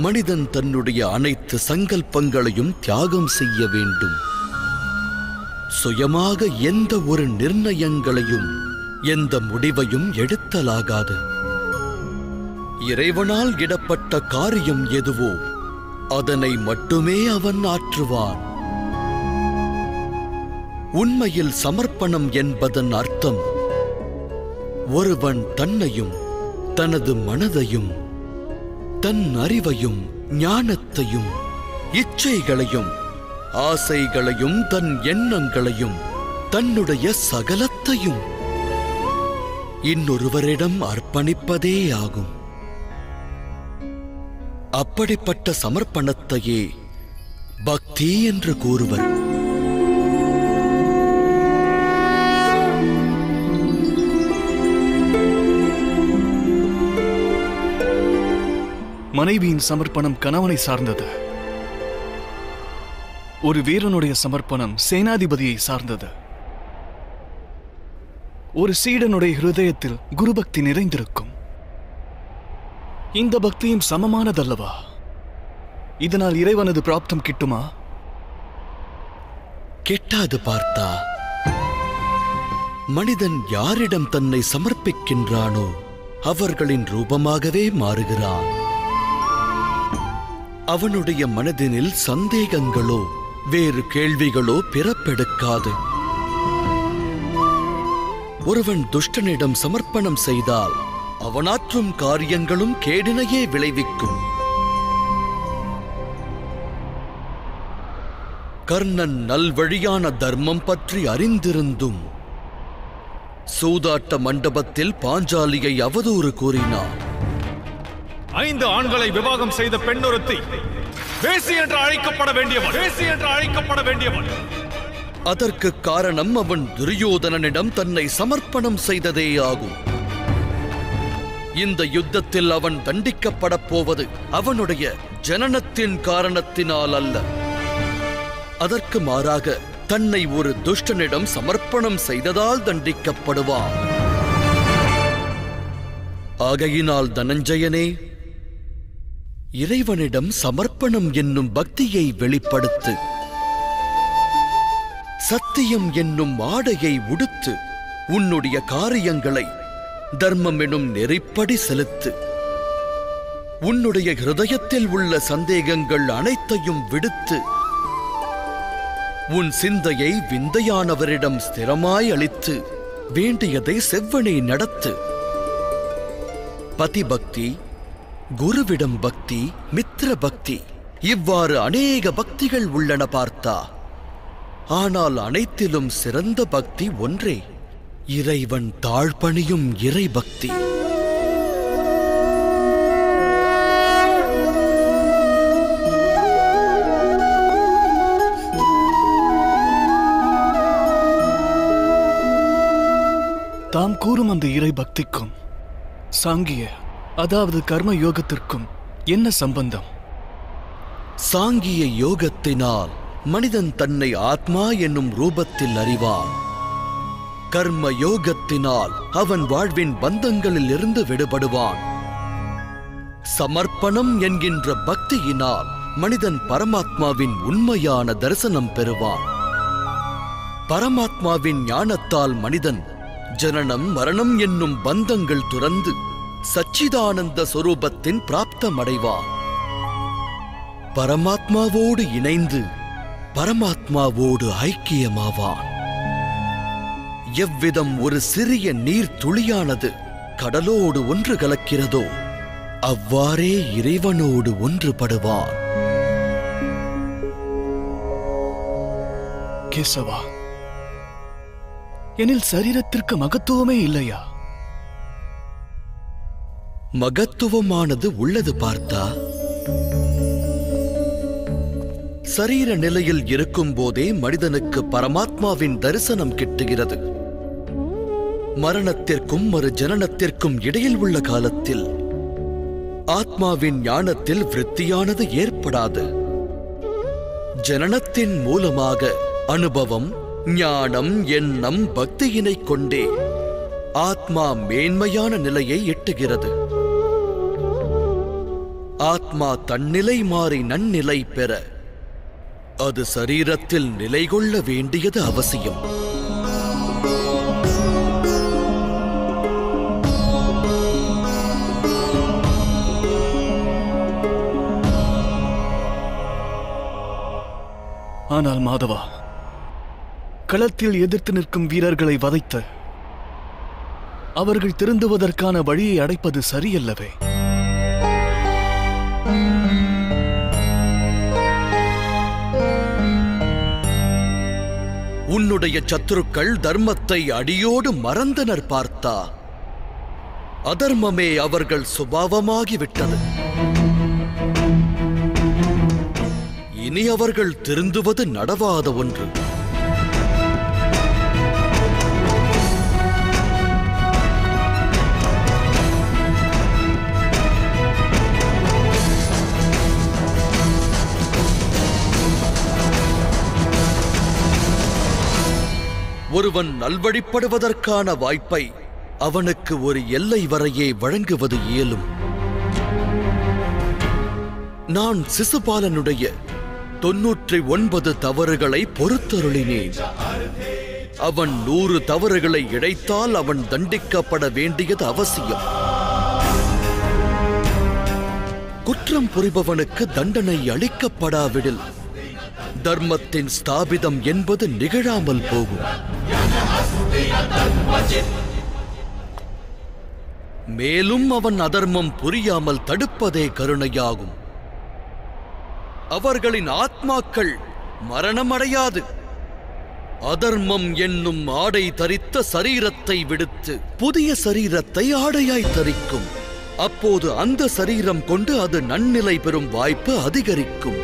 மனிதன் தன்னுடைய அனைத்து சங்கல்பங்களையும் தியாகம் செய்ய வேண்டும். சுயமாக எந்த ஒரு நிர்ணயங்களையும் எந்த முடிவையும் எடுத்தலாகாது. இறைவனால் இடப்பட்ட காரியம் எதுவோ அதனை மட்டுமே அவன் ஆற்றுவான். உண்மையில் சமர்ப்பணம் என்பதன் அர்த்தம் ஒருவன் தன்னையும் தனது மனதையும் தன் அறிவையும் ஞானத்தையும் இச்சைகளையும் ஆசைகளையும் தன் எண்ணங்களையும் தன்னுடைய சகலத்தையும் இன்னொருவரிடம் அர்ப்பணிப்பதே ஆகும். அப்படிப்பட்ட சமர்ப்பணத்தையே பக்தி என்று கூறுவர். மனைவியின் சமர்ப்பணம் கணவனை சார்ந்தது. ஒரு வீரனுடைய சமர்ப்பணம் சேனாதிபதியை சார்ந்தது. ஒரு சீடனுடைய ஹிருதயத்தில் குருபக்தி நிறைந்திருக்கும். இந்த பக்தியும் சமமானதல்லவா? இதனால் இறைவனது பிராப்தம் கிட்டுமா? கெட்டாது பார்த்தா. மனிதன் யாரிடம் தன்னை சமர்ப்பிக்கின்றானோ அவர்களின் ரூபமாகவே மாறுகிறான். அவனுடைய மனதினில் சந்தேகங்களோ வேறு கேள்விகளோ பிறப்பெடுக்காது. ஒருவன் துஷ்டனிடம் சமர்ப்பணம் செய்தால் அவனாற்றும் காரியங்களும் கேடினையே விளைவிக்கும். கர்ணன் நல்வழியான தர்மம் பற்றி அறிந்திருந்தும் சூதாட்ட மண்டபத்தில் பாஞ்சாலியை அவதூறு கூறினான். ஐந்து ஆண்களை விவாகம் செய்த பெண் ஒருத்தி வேசி என்று அழைக்கப்பட வேண்டியவள் வேசி என்று அழைக்கப்பட வேண்டியவள். அதற்கு காரணம் அவன் துரியோதனனிடம் தன்னை சமர்ப்பணம் செய்ததே ஆகும். இந்த யுத்தத்தில் அவன் தண்டிக்கப்பட போவது அவனுடைய ஜனனத்தின் காரணத்தினால் அல்ல. அதற்கு மாறாக தன்னை ஒரு துஷ்டனிடம் சமர்ப்பணம் செய்ததால் தண்டிக்கப்படுவான். ஆகையினால் தனஞ்சயனே, இறைவனிடம் சமர்ப்பணம் என்னும் பக்தியை வெளிப்படுத்து. சத்தியம் என்னும் ஆடையை உடுத்து உன்னுடைய காரியங்களை தர்மம் எனும் நெறிப்படி செலுத்து. உன்னுடைய ஹிருதயத்தில் உள்ள சந்தேகங்கள் அனைத்தையும் விடுத்து உன் சிந்தையை விந்தையானவரிடம் ஸ்திரமாய் அளித்து வேண்டியதை செவ்வனை நடத்து. பதிபக்தி, குருவிடம் பக்தி, மித்ர பக்தி, இவ்வாறு அநேக பக்திகள் உள்ளன பார்த்தா. ஆனால் அனைத்திலும் சிறந்த பக்தி ஒன்றே, இறைவன் தாழ்பணியும் இறை பக்தி. தாம் கூறும் அந்த இறை பக்திக்கும் சாங்கிய அதாவது கர்ம யோகத்திற்கும் என்ன சம்பந்தம்? சாங்கிய யோகத்தினால் மனிதன் தன்னை ஆத்மா என்னும் ரூபத்தில் அறிவான். கர்ம யோகத்தினால் அவன் வாழ்வின் பந்தங்களில் இருந்து விடுபடுவான். சமர்ப்பணம் என்கின்ற பக்தியினால் மனிதன் பரமாத்மாவின் உண்மையான தரிசனம் பெறுவான். பரமாத்மாவின் ஞானத்தால் மனிதன் ஜனனம் மரணம் என்னும் பந்தங்கள் துறந்து சச்சிதானந்த சொரூபத்தின் பிராப்தமடைவான். பரமாத்மாவோடு இணைந்து பரமாத்மாவோடு ஐக்கியமாவான். எவ்விதம் ஒரு சிறிய நீர் துளியானது கடலோடு ஒன்று கலக்கிறதோ அவ்வாறே இறைவனோடு ஒன்றுபடுவான். கேசவா, எனில் சரீரத்திற்கு மகத்துவமே இல்லையா? மகத்துவமானது உள்ளது பார்த்தா. சரீர நிலையில் இருக்கும் போதே மனிதனுக்கு பரமாத்மாவின் தரிசனம் கிட்டுகிறது. மரணத்திற்கும் மறு ஜனனத்திற்கும் இடையில் உள்ள காலத்தில் ஆத்மாவின் ஞானத்தில் விருத்தியானது ஏற்படாது. ஜனனத்தின் மூலமாக அனுபவம், ஞானம், எண்ணம், பக்தியினை கொண்டே ஆத்மா மேன்மையான நிலையை எட்டுகிறது. ஆத்மா தன்னிலை மாறி நன்னிலை பெற அது சரீரத்தில் நிலை கொள்ள வேண்டியது அவசியம். ஆனால் மாதவா, களத்தில் எதிர்த்து நிற்கும் வீரர்களை வதைத்து அவர்கள் திருந்துவதற்கான வழியை அடைப்பது சரியல்லவே. உன்னுடைய சத்துருக்கள் தர்மத்தை அடியோடு மறந்தனர் பார்த்தா. அதர்மமே அவர்கள் சுபாவமாகிவிட்டது. இனி அவர்கள் திருந்துவது நடவாத ஒன்று. ஒருவன் நல்வழிப்படுவதற்கான வாய்ப்பை அவனுக்கு ஒரு எல்லை வரையே வழங்குவது இயலும். நான் சிசுபாலனுடைய தொன்னூற்றி ஒன்பது தவறுகளை பொறுத்தருளினேன். அவன் நூறு தவறுகளை இழைத்தால் அவன் தண்டிக்கப்பட வேண்டியது அவசியம். குற்றம் புரிபவனுக்கு தண்டனை அளிக்கப்படாவிடில் தர்மத்தின் ஸ்தாபிதம் என்பது நிகழாமல் போகும். மேலும் அவன் அதர்மம் புரியாமல் தடுப்பதே கருணையாகும். அவர்களின் ஆத்மாக்கள் மரணமடையாது. அதர்மம் என்னும் ஆடை தரித்த சரீரத்தை விடுத்து புதிய சரீரத்தை ஆடையாய் தரிக்கும். அப்போது அந்த சரீரம் கொண்டு அது நன்னிலை பெறும் வாய்ப்பு அதிகரிக்கும்.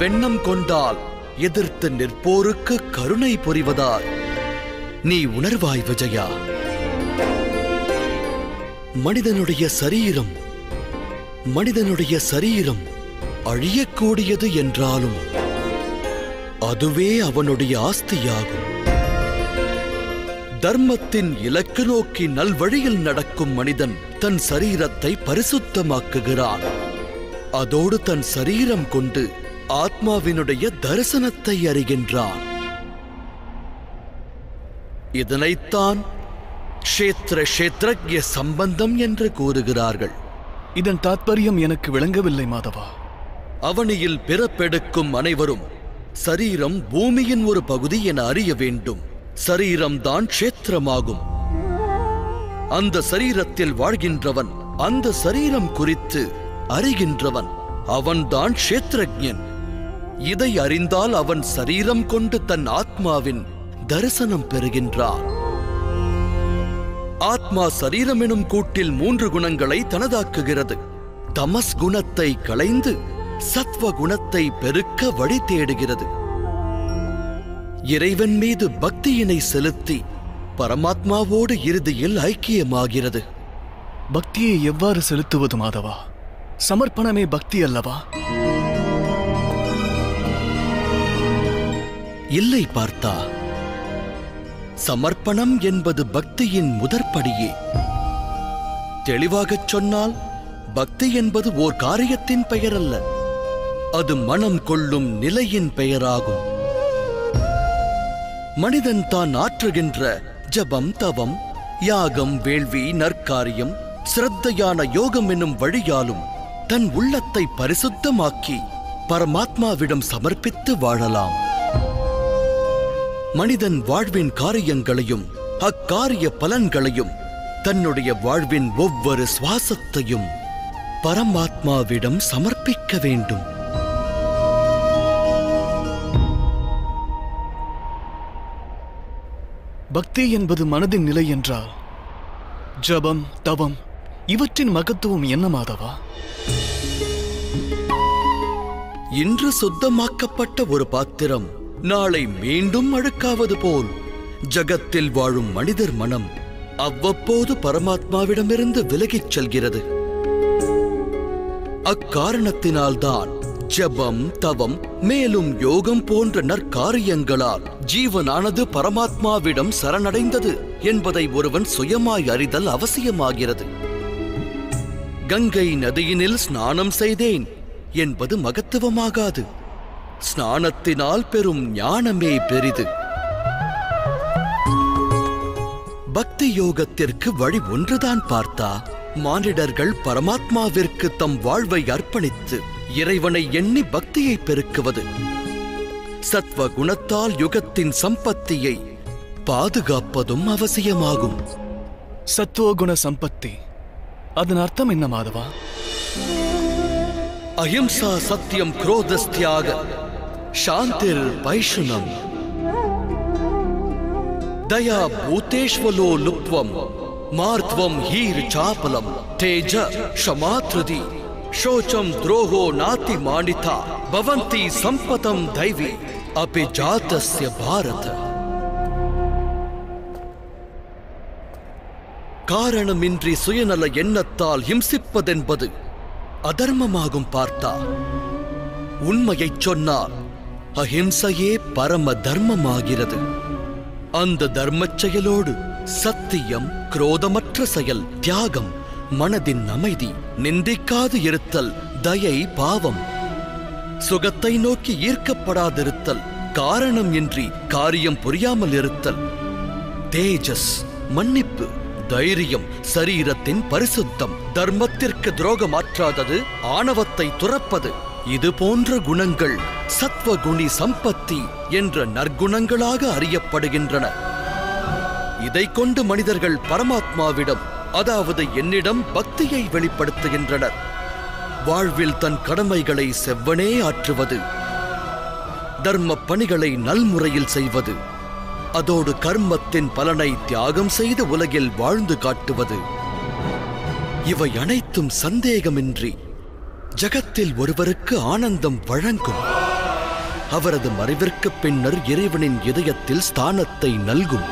வெண்ணம் கொண்டால் எதிர்த்து நிற்போருக்கு கருணை புரிவதால் நீ உணர்வாய் விஜயா. மனிதனுடைய சரீரம் மனிதனுடைய சரீரம் அழியக்கூடியது என்றாலும் அதுவே அவனுடைய ஆஸ்தியாகும். தர்மத்தின் இலக்கு நோக்கி நல்வழியில் நடக்கும் மனிதன் தன் சரீரத்தை பரிசுத்தமாக்குகிறான். அதோடு தன் சரீரம் கொண்டு ஆத்மாவினுடைய தரிசனத்தை அறிகின்றான். இதனைத்தான் க்ஷேத்ர க்ஷேத்ரஜ்ய சம்பந்தம் என்று கூறுகிறார்கள். இதன் தாத்பரியம் எனக்கு விளங்கவில்லை மாதவா. அவனியில் பிறப்பெடுக்கும் அனைவரும் சரீரம் பூமியின் ஒரு பகுதி என அறிய வேண்டும். சரீரம்தான் க்ஷேத்திரமாகும். அந்த சரீரத்தில் வாழ்கின்றவன், அந்த சரீரம் குறித்து அறிகின்றவன் அவன்தான் க்ஷேத்ரஜ்யன். இதை அறிந்தால் அவன் சரீரம் கொண்டு தன் ஆத்மாவின் தரிசனம் பெறுகின்றான். ஆத்மா சரீரம் எனும் கூட்டில் மூன்று குணங்களை தனதாக்குகிறது. தமஸ் குணத்தை களைந்து சத்வ குணத்தை பெருக்க வழி தேடுகிறது. இறைவன் மீது பக்தியினை செலுத்தி பரமாத்மாவோடு இறுதியில் ஐக்கியமாகிறது. பக்தியை எவ்வாறு செலுத்துவது மாதவா? சமர்ப்பணமே பக்தி அல்லவா? இல்லை பார்த்தா. சமர்ப்பணம் என்பது பக்தியின் முதற்படியே. தெளிவாகச் சொன்னால் பக்தி என்பது ஓர் காரியத்தின் பெயர் அல்ல, அது மனம் கொள்ளும் நிலையின் பெயராகும். மனிதன் தான் ஆற்றுகின்ற ஜபம் தவம் யாகம் வேள்வி நற்காரியம் ஸ்ரத்தையான யோகம் என்னும் வழியாலும் தன் உள்ளத்தை பரிசுத்தமாக்கி பரமாத்மாவிடம் சமர்ப்பித்து வாழலாம். மனிதன் வாழ்வின் காரியங்களையும் அக்காரிய பலன்களையும் தன்னுடைய வாழ்வின் ஒவ்வொரு சுவாசத்தையும் பரமாத்மாவிடம் சமர்ப்பிக்க வேண்டும். பக்தி என்பது மனதின் நிலை என்றால் ஜபம் தவம் இவற்றின் மகத்துவம் என்ன மாதவா? இன்று சுத்தமாக்கப்பட்ட ஒரு பாத்திரம் நாளை மீண்டும் அழுக்காவது போல் ஜகத்தில் வாழும் மனிதர் மனம் அவ்வப்போது பரமாத்மாவிடமிருந்து விலகிச் செல்கிறது. அக்காரணத்தினால்தான் ஜபம் தவம் மேலும் யோகம் போன்ற நற்காரியங்களால் ஜீவனானது பரமாத்மாவிடம் சரணடைந்தது என்பதை ஒருவன் சுயமாய் அறிதல் அவசியமாகிறது. கங்கை நதியினில் ஸ்நானம் செய்தேன் என்பது மகத்துவமாகாது. ஸ்நானத்தினால் பெறும் ஞானமே பெரிது. பக்தி யோகத்திற்கு வழி ஒன்றுதான் பார்த்தா, மானிடர்கள் பரமாத்மாவிற்கு தம் வாழ்வை அர்ப்பணித்து இறைவனை எண்ணி பக்தியை பெருக்குவது, சத்வ குணத்தால் யுகத்தின் சம்பத்தியை பாதுகாப்பதும் அவசியமாகும். சத்வகுண சம்பத்தி, அதன் அர்த்தம் என்ன மாதவா? அஹிம்சா சத்தியம் குரோதஸ்தியாக சாந்திர் பைஷுனம் दया भूतेश्वलो लुप्त्वं मार्त्वं हीर चापलं तेज क्षमात्रदी शोचं द्रोहो नाति मानिता भवन्ति संपतं दैवी अपि जातस्य भारत. காரணமின்றி சுயநல எண்ணத்தால் ஹிம்சிப்பதென்பது அதர்மமாகும் பார்த்தா, உண்மையைச் சொன்னால் அஹிம்சையே பரம தர்மமாகிறது. அந்த தர்மச் செயலோடு சத்தியம், குரோதமற்ற செயல், தியாகம், மனதின் அமைதி, நிந்திக்காது இருத்தல், தயை, பாவம், சுகத்தை நோக்கி ஈர்க்கப்படாதிருத்தல், காரணம் இன்றி காரியம் புரியாமல் இருத்தல், தேஜஸ் மன்னிப்பு, தைரியம், சரீரத்தின் பரிசுத்தம், தர்மத்திற்கு துரோகமாற்றாதது, ஆணவத்தை துறப்பது, இது போன்ற குணங்கள் சத்வகுணி சம்பத்தி என்ற நற்குணங்களாக அறியப்படுகின்றன. இதை கொண்டு மனிதர்கள் பரமாத்மாவிடம், அதாவது என்னிடம் பக்தியை வெளிப்படுத்துகின்றனர். வாழ்வில் தன் கடமைகளை செவ்வனே ஆற்றுவது, தர்ம பணிகளை நல்முறையில் செய்வது, அதோடு கர்மத்தின் பலனை தியாகம் செய்து உலகில் வாழ்ந்து காட்டுவது, இவை அனைத்தும் சந்தேகமின்றி ஜகத்தில் ஒருவருக்கு ஆனந்தம் வழங்கும். அவரது மறைவிற்கு பின்னர் இறைவனின் இதயத்தில் ஸ்தானத்தை நல்கும்.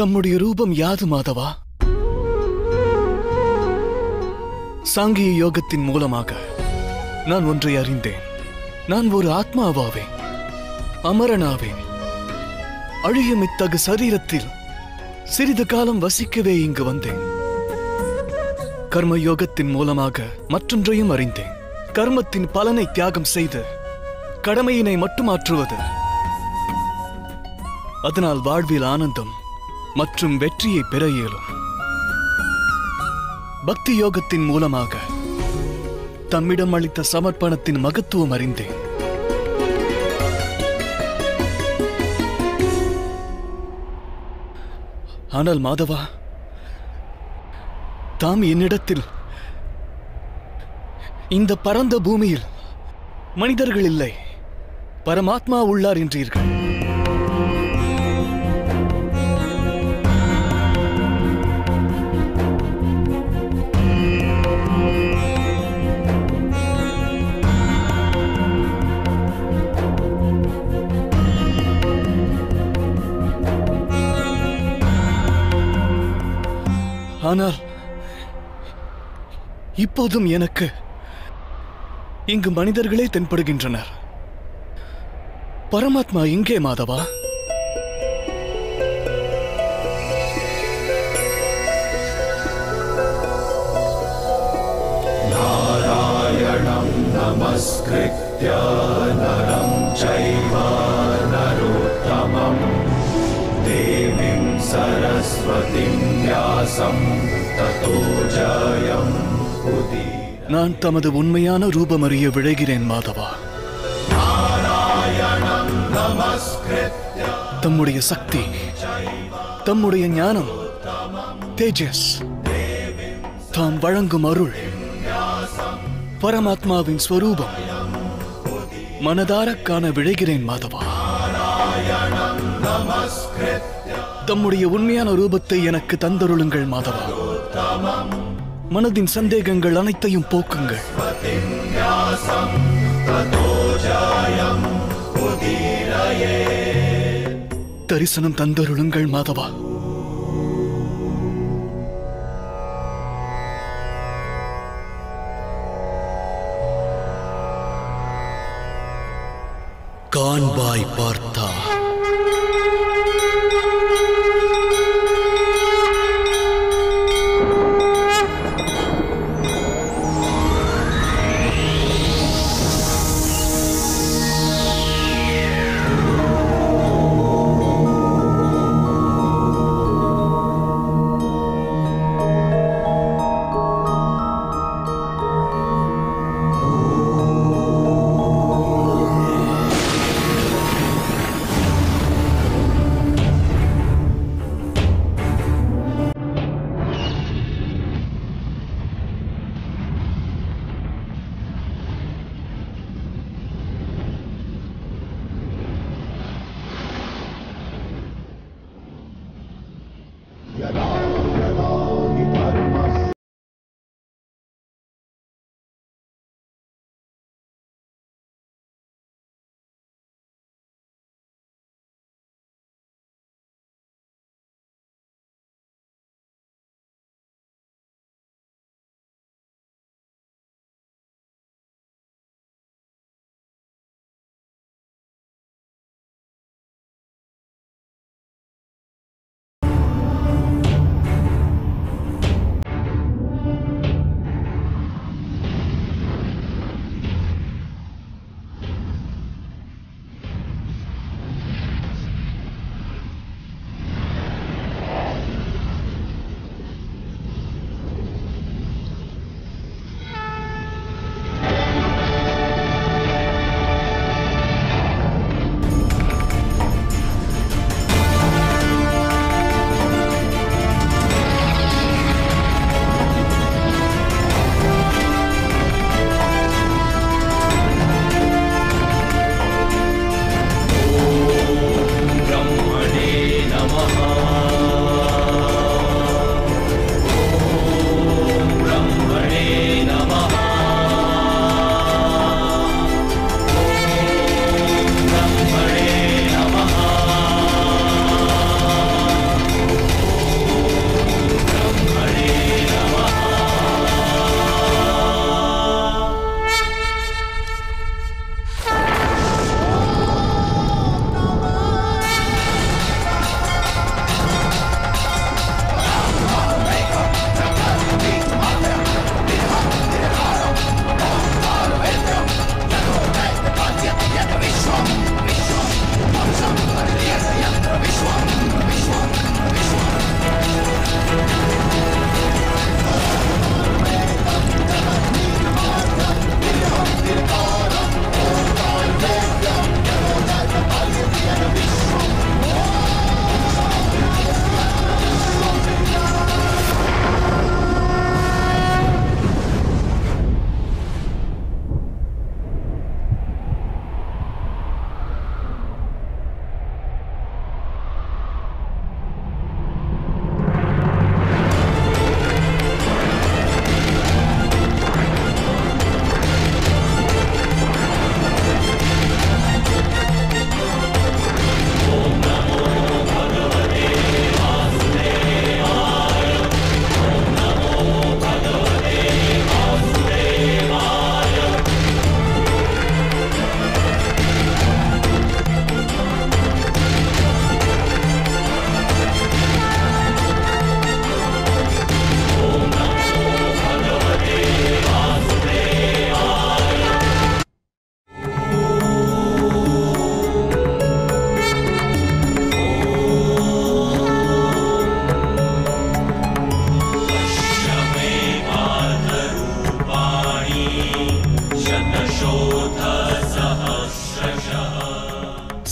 தம்முடைய ரூபம் யாது மாதவா? சாங்கிய யோகத்தின் மூலமாக நான் ஒன்றை அறிந்தேன். நான் ஒரு ஆத்மாவாவேன், அமரனாவேன், அழியும் இத்தகு சரீரத்தில் சிறிது காலம் வசிக்கவே இங்கு வந்தேன். கர்ம யோகத்தின் மூலமாக மற்றொன்றையும் அறிந்தேன். கர்மத்தின் பலனை தியாகம் செய்து கடமையினை மட்டும் ஆற்றுவது, அதனால் வாழ்வில் ஆனந்தம் மற்றும் வெற்றியை பெற இயலும். பக்தி யோகத்தின் மூலமாக தம்மிடம் அளித்த சமர்ப்பணத்தின் மகத்துவம் அறிந்தேன். ஆனால் மாதவா, தாம் என்னிடத்தில் இந்த பரந்த பூமியில் மனிதர்கள் இல்லை, பரமாத்மா உள்ளார் என்றீர்கள். ஆனால் இப்போதும் எனக்கு இங்கு மனிதர்களே தென்படுகின்றனர். பரமாத்மா எங்கே மாதவா? नमस्कृत्य नरं चैव नरोत्तमं देवीं सरस्वतीं व्यासं ततो जयं उदीरये। நான் தமது உண்மையான ரூபம் அறிய விழைகிறேன் மாதவா. நாராயணம் நமஸ்கிருத்ய தம்முடைய சக்தி, தம்முடைய ஞானம், தேஜஸ், தாம் வழங்கும் அருள், பரமாத்மாவின் ஸ்வரூபம் மனதாரக் காண விழைகிறேன் மாதவா. தம்முடைய உண்மையான ரூபத்தை எனக்கு தந்தருளுங்கள் மாதவா. மனதின் சந்தேகங்கள் அனைத்தையும் போக்குங்கள். தரிசனம் தந்தருளுங்கள் மாதவா. காண்பாய் பார்த்தா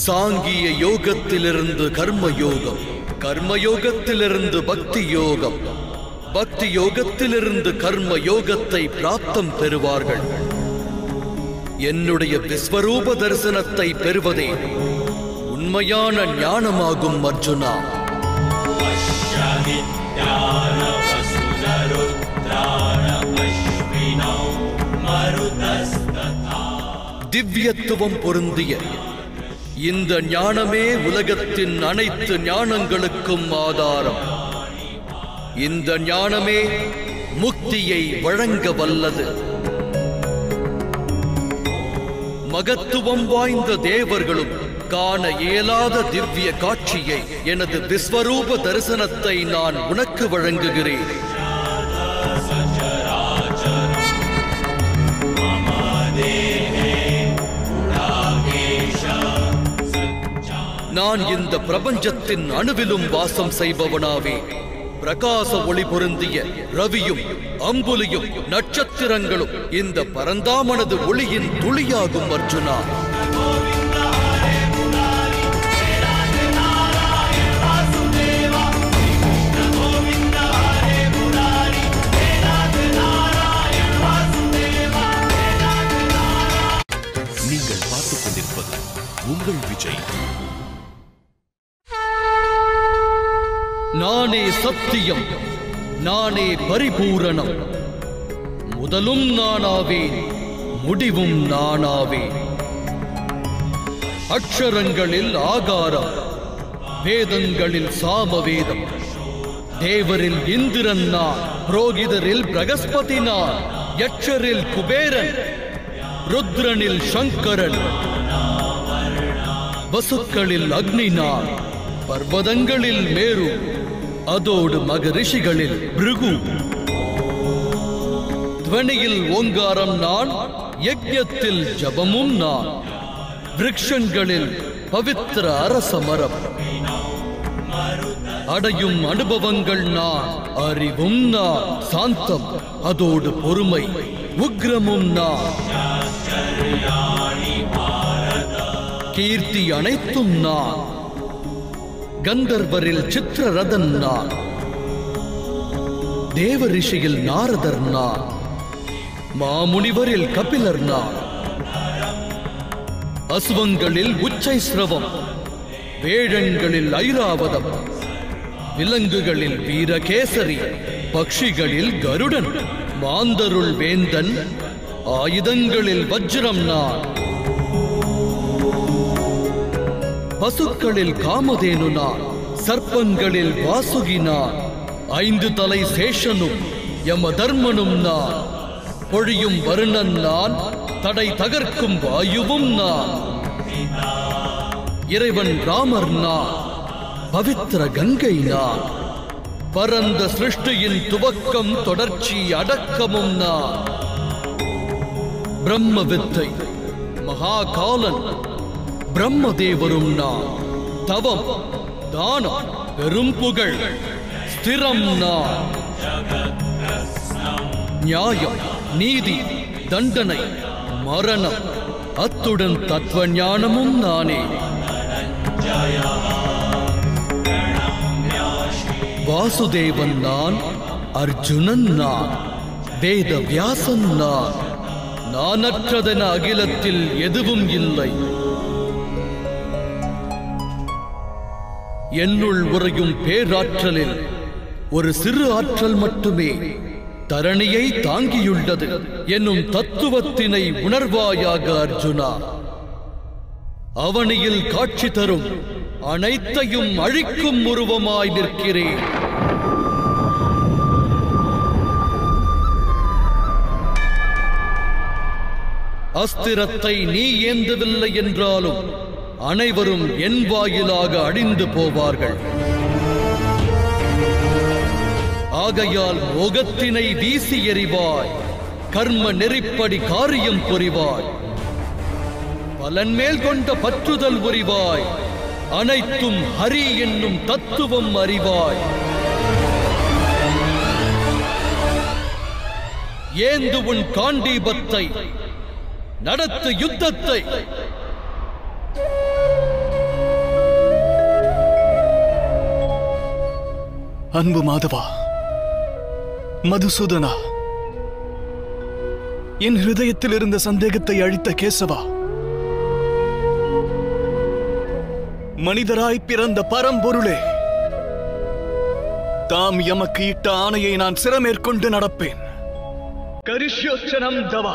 सांगीय योगत्तिलिरुंदु कर्म योगम, कर्म योगत्तिलिरुंदु भक्ति योगम, भक्ति योगत्तिलिरुंदु कर्म योगत्तै प्राप्तम पेरुवार्गल। एन्नुडैय विश्वरूप दर्शनत्तै पेरुवदे उन्मयान ज्ञानमागुम अर्जुना। दिव्यत्वम पुरुंदिय इंद ஞானமே உலகத்தின் அனைத்து ஞானங்களுக்கும் ஆதாரம்। இந்த ஞானமே முக்தியை வழங்க வல்லது। மகத்துவம் வாய்ந்த தேவர்களும் காண இயலாத திவ்ய காட்சியை எனது விஸ்வரூப தரிசனத்தை நான் உனக்கு வழங்குகிறேன்। நான் இந்த பிரபஞ்சத்தின் அணுவிலும் வாசம் செய்பவனாவே। பிரகாச ஒளி பொருந்திய ரவியும் அம்புலியும் நட்சத்திரங்களும் இந்த பரந்தாமனது ஒளியின் துளியாகும் அர்ஜுனா। நீங்கள் பார்த்துக் கொண்டிருப்பது உங்கள் விஜய்। நானே சத்தியம், நானே பரிபூரணம், முதலும் நானாவேன், முடிவும் நானாவேன்। அக்ஷரங்களில் ஆகாரம், வேதங்களில் சாமவேதம், தேவரில் இந்திரன் நான், புரோகிதரில் பிரகஸ்பதி நான், யட்சரில் குபேரன், ருத்ரனில் சங்கரன், வசுக்களில் அக்னி நான், பர்வதங்களில் மேரு, அதோடு மகரிஷிகளில் பிருகு, துவனியில் ஓங்காரம் நான், யஜ்ஞத்தில் ஜபமும் நான், விருக்ஷங்களில் பவித்திர அரசமரம், அடையும் அனுபவங்கள் நான், அறிவும் நான், சாந்தம் அதோடு பொறுமை, உக்ரமும் நான், கீர்த்தி அனைத்தும் நான், गंधर्वरिल चित्ररदन नान, देव ऋषियल नारदर नान, मामुनिवरिल कपिलर नान, अस्वंगलिल उच्चैस्रवम, वेडंगलिल ऐरावदम, विलंगुगलिल वीरकेसरी, पक्षिगलिल गरुडन, मांदरुल वेंदन, आयुधंगलिल वज्रम नान, பசுக்களில் காமதேனு நான், சர்ப்பங்களில் வாசுகி நான், ஐந்து தலை சேஷனும் யம தர்மனும் நான், பொழியும் வருணன் நான், தடை தகர்க்கும் வாயுவும் நான், இறைவன் ராமர் நான், பவித்திர கங்கை நான், பரந்த சிருஷ்டியின் துவக்கம் தொடர்ச்சி அடக்கமும் நான், பிரம்ம வித்தை மகாகாலன் பிரம்மதேவரும் நான், தவம் தானம் பெரும் புகழ் ஸ்திரம் நான், நியாயம் நீதி தண்டனை மரணம் அத்துடன் தத்துவ ஞானமும் நானே। வாசுதேவன் நான், அர்ஜுனன் நான், வேத வியாசன் நான், நானற்றதென அகிலத்தில் எதுவும் இல்லை। என்னுள் உறையும் பேராற்றலில் ஒரு சிறு ஆற்றல் மட்டுமே தரணியை தாங்கியுள்ளது என்னும் தத்துவத்தினை உணர்வாயாக அர்ஜுனா। அவனியில் காட்சி தரும் அனைத்தையும் அழிக்கும் உருவமாய் நிற்கிறேன்। அஸ்திரத்தை நீ ஏந்தவில்லை என்றாலும் அனைவரும் என் வாயிலாக அழிந்து போவார்கள்। ஆகையால் முகத்தினை வீசி எறிவாய், கர்ம நெறிப்படி காரியம் புரிவாய், பலன் மேல் கொண்ட பற்றுதல் உரிவாய், அனைத்தும் ஹரி என்னும் தத்துவம் அறிவாய்। ஏந்து உன் காண்டீபத்தை நடத்து யுத்தத்தை அன்பு மாதவா, மதுசூதனா, என் ஹிருதயத்தில் இருந்த சந்தேகத்தை அழித்த கேசவா, மனிதராய் பிறந்த பரம்பொருளே, தாம் எமக்கு இட்ட ஆணையை நான் சிரமேற்கொண்டு நடப்பேன். கரிஷ்யோச்சனம் தவா.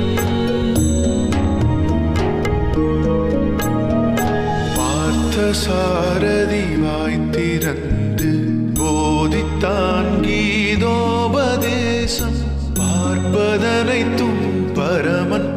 पार्थसारथियाय् तिरन्दु बोधित्तान् गीतोपदेशम् पार्पदनैत्तुम् परमन्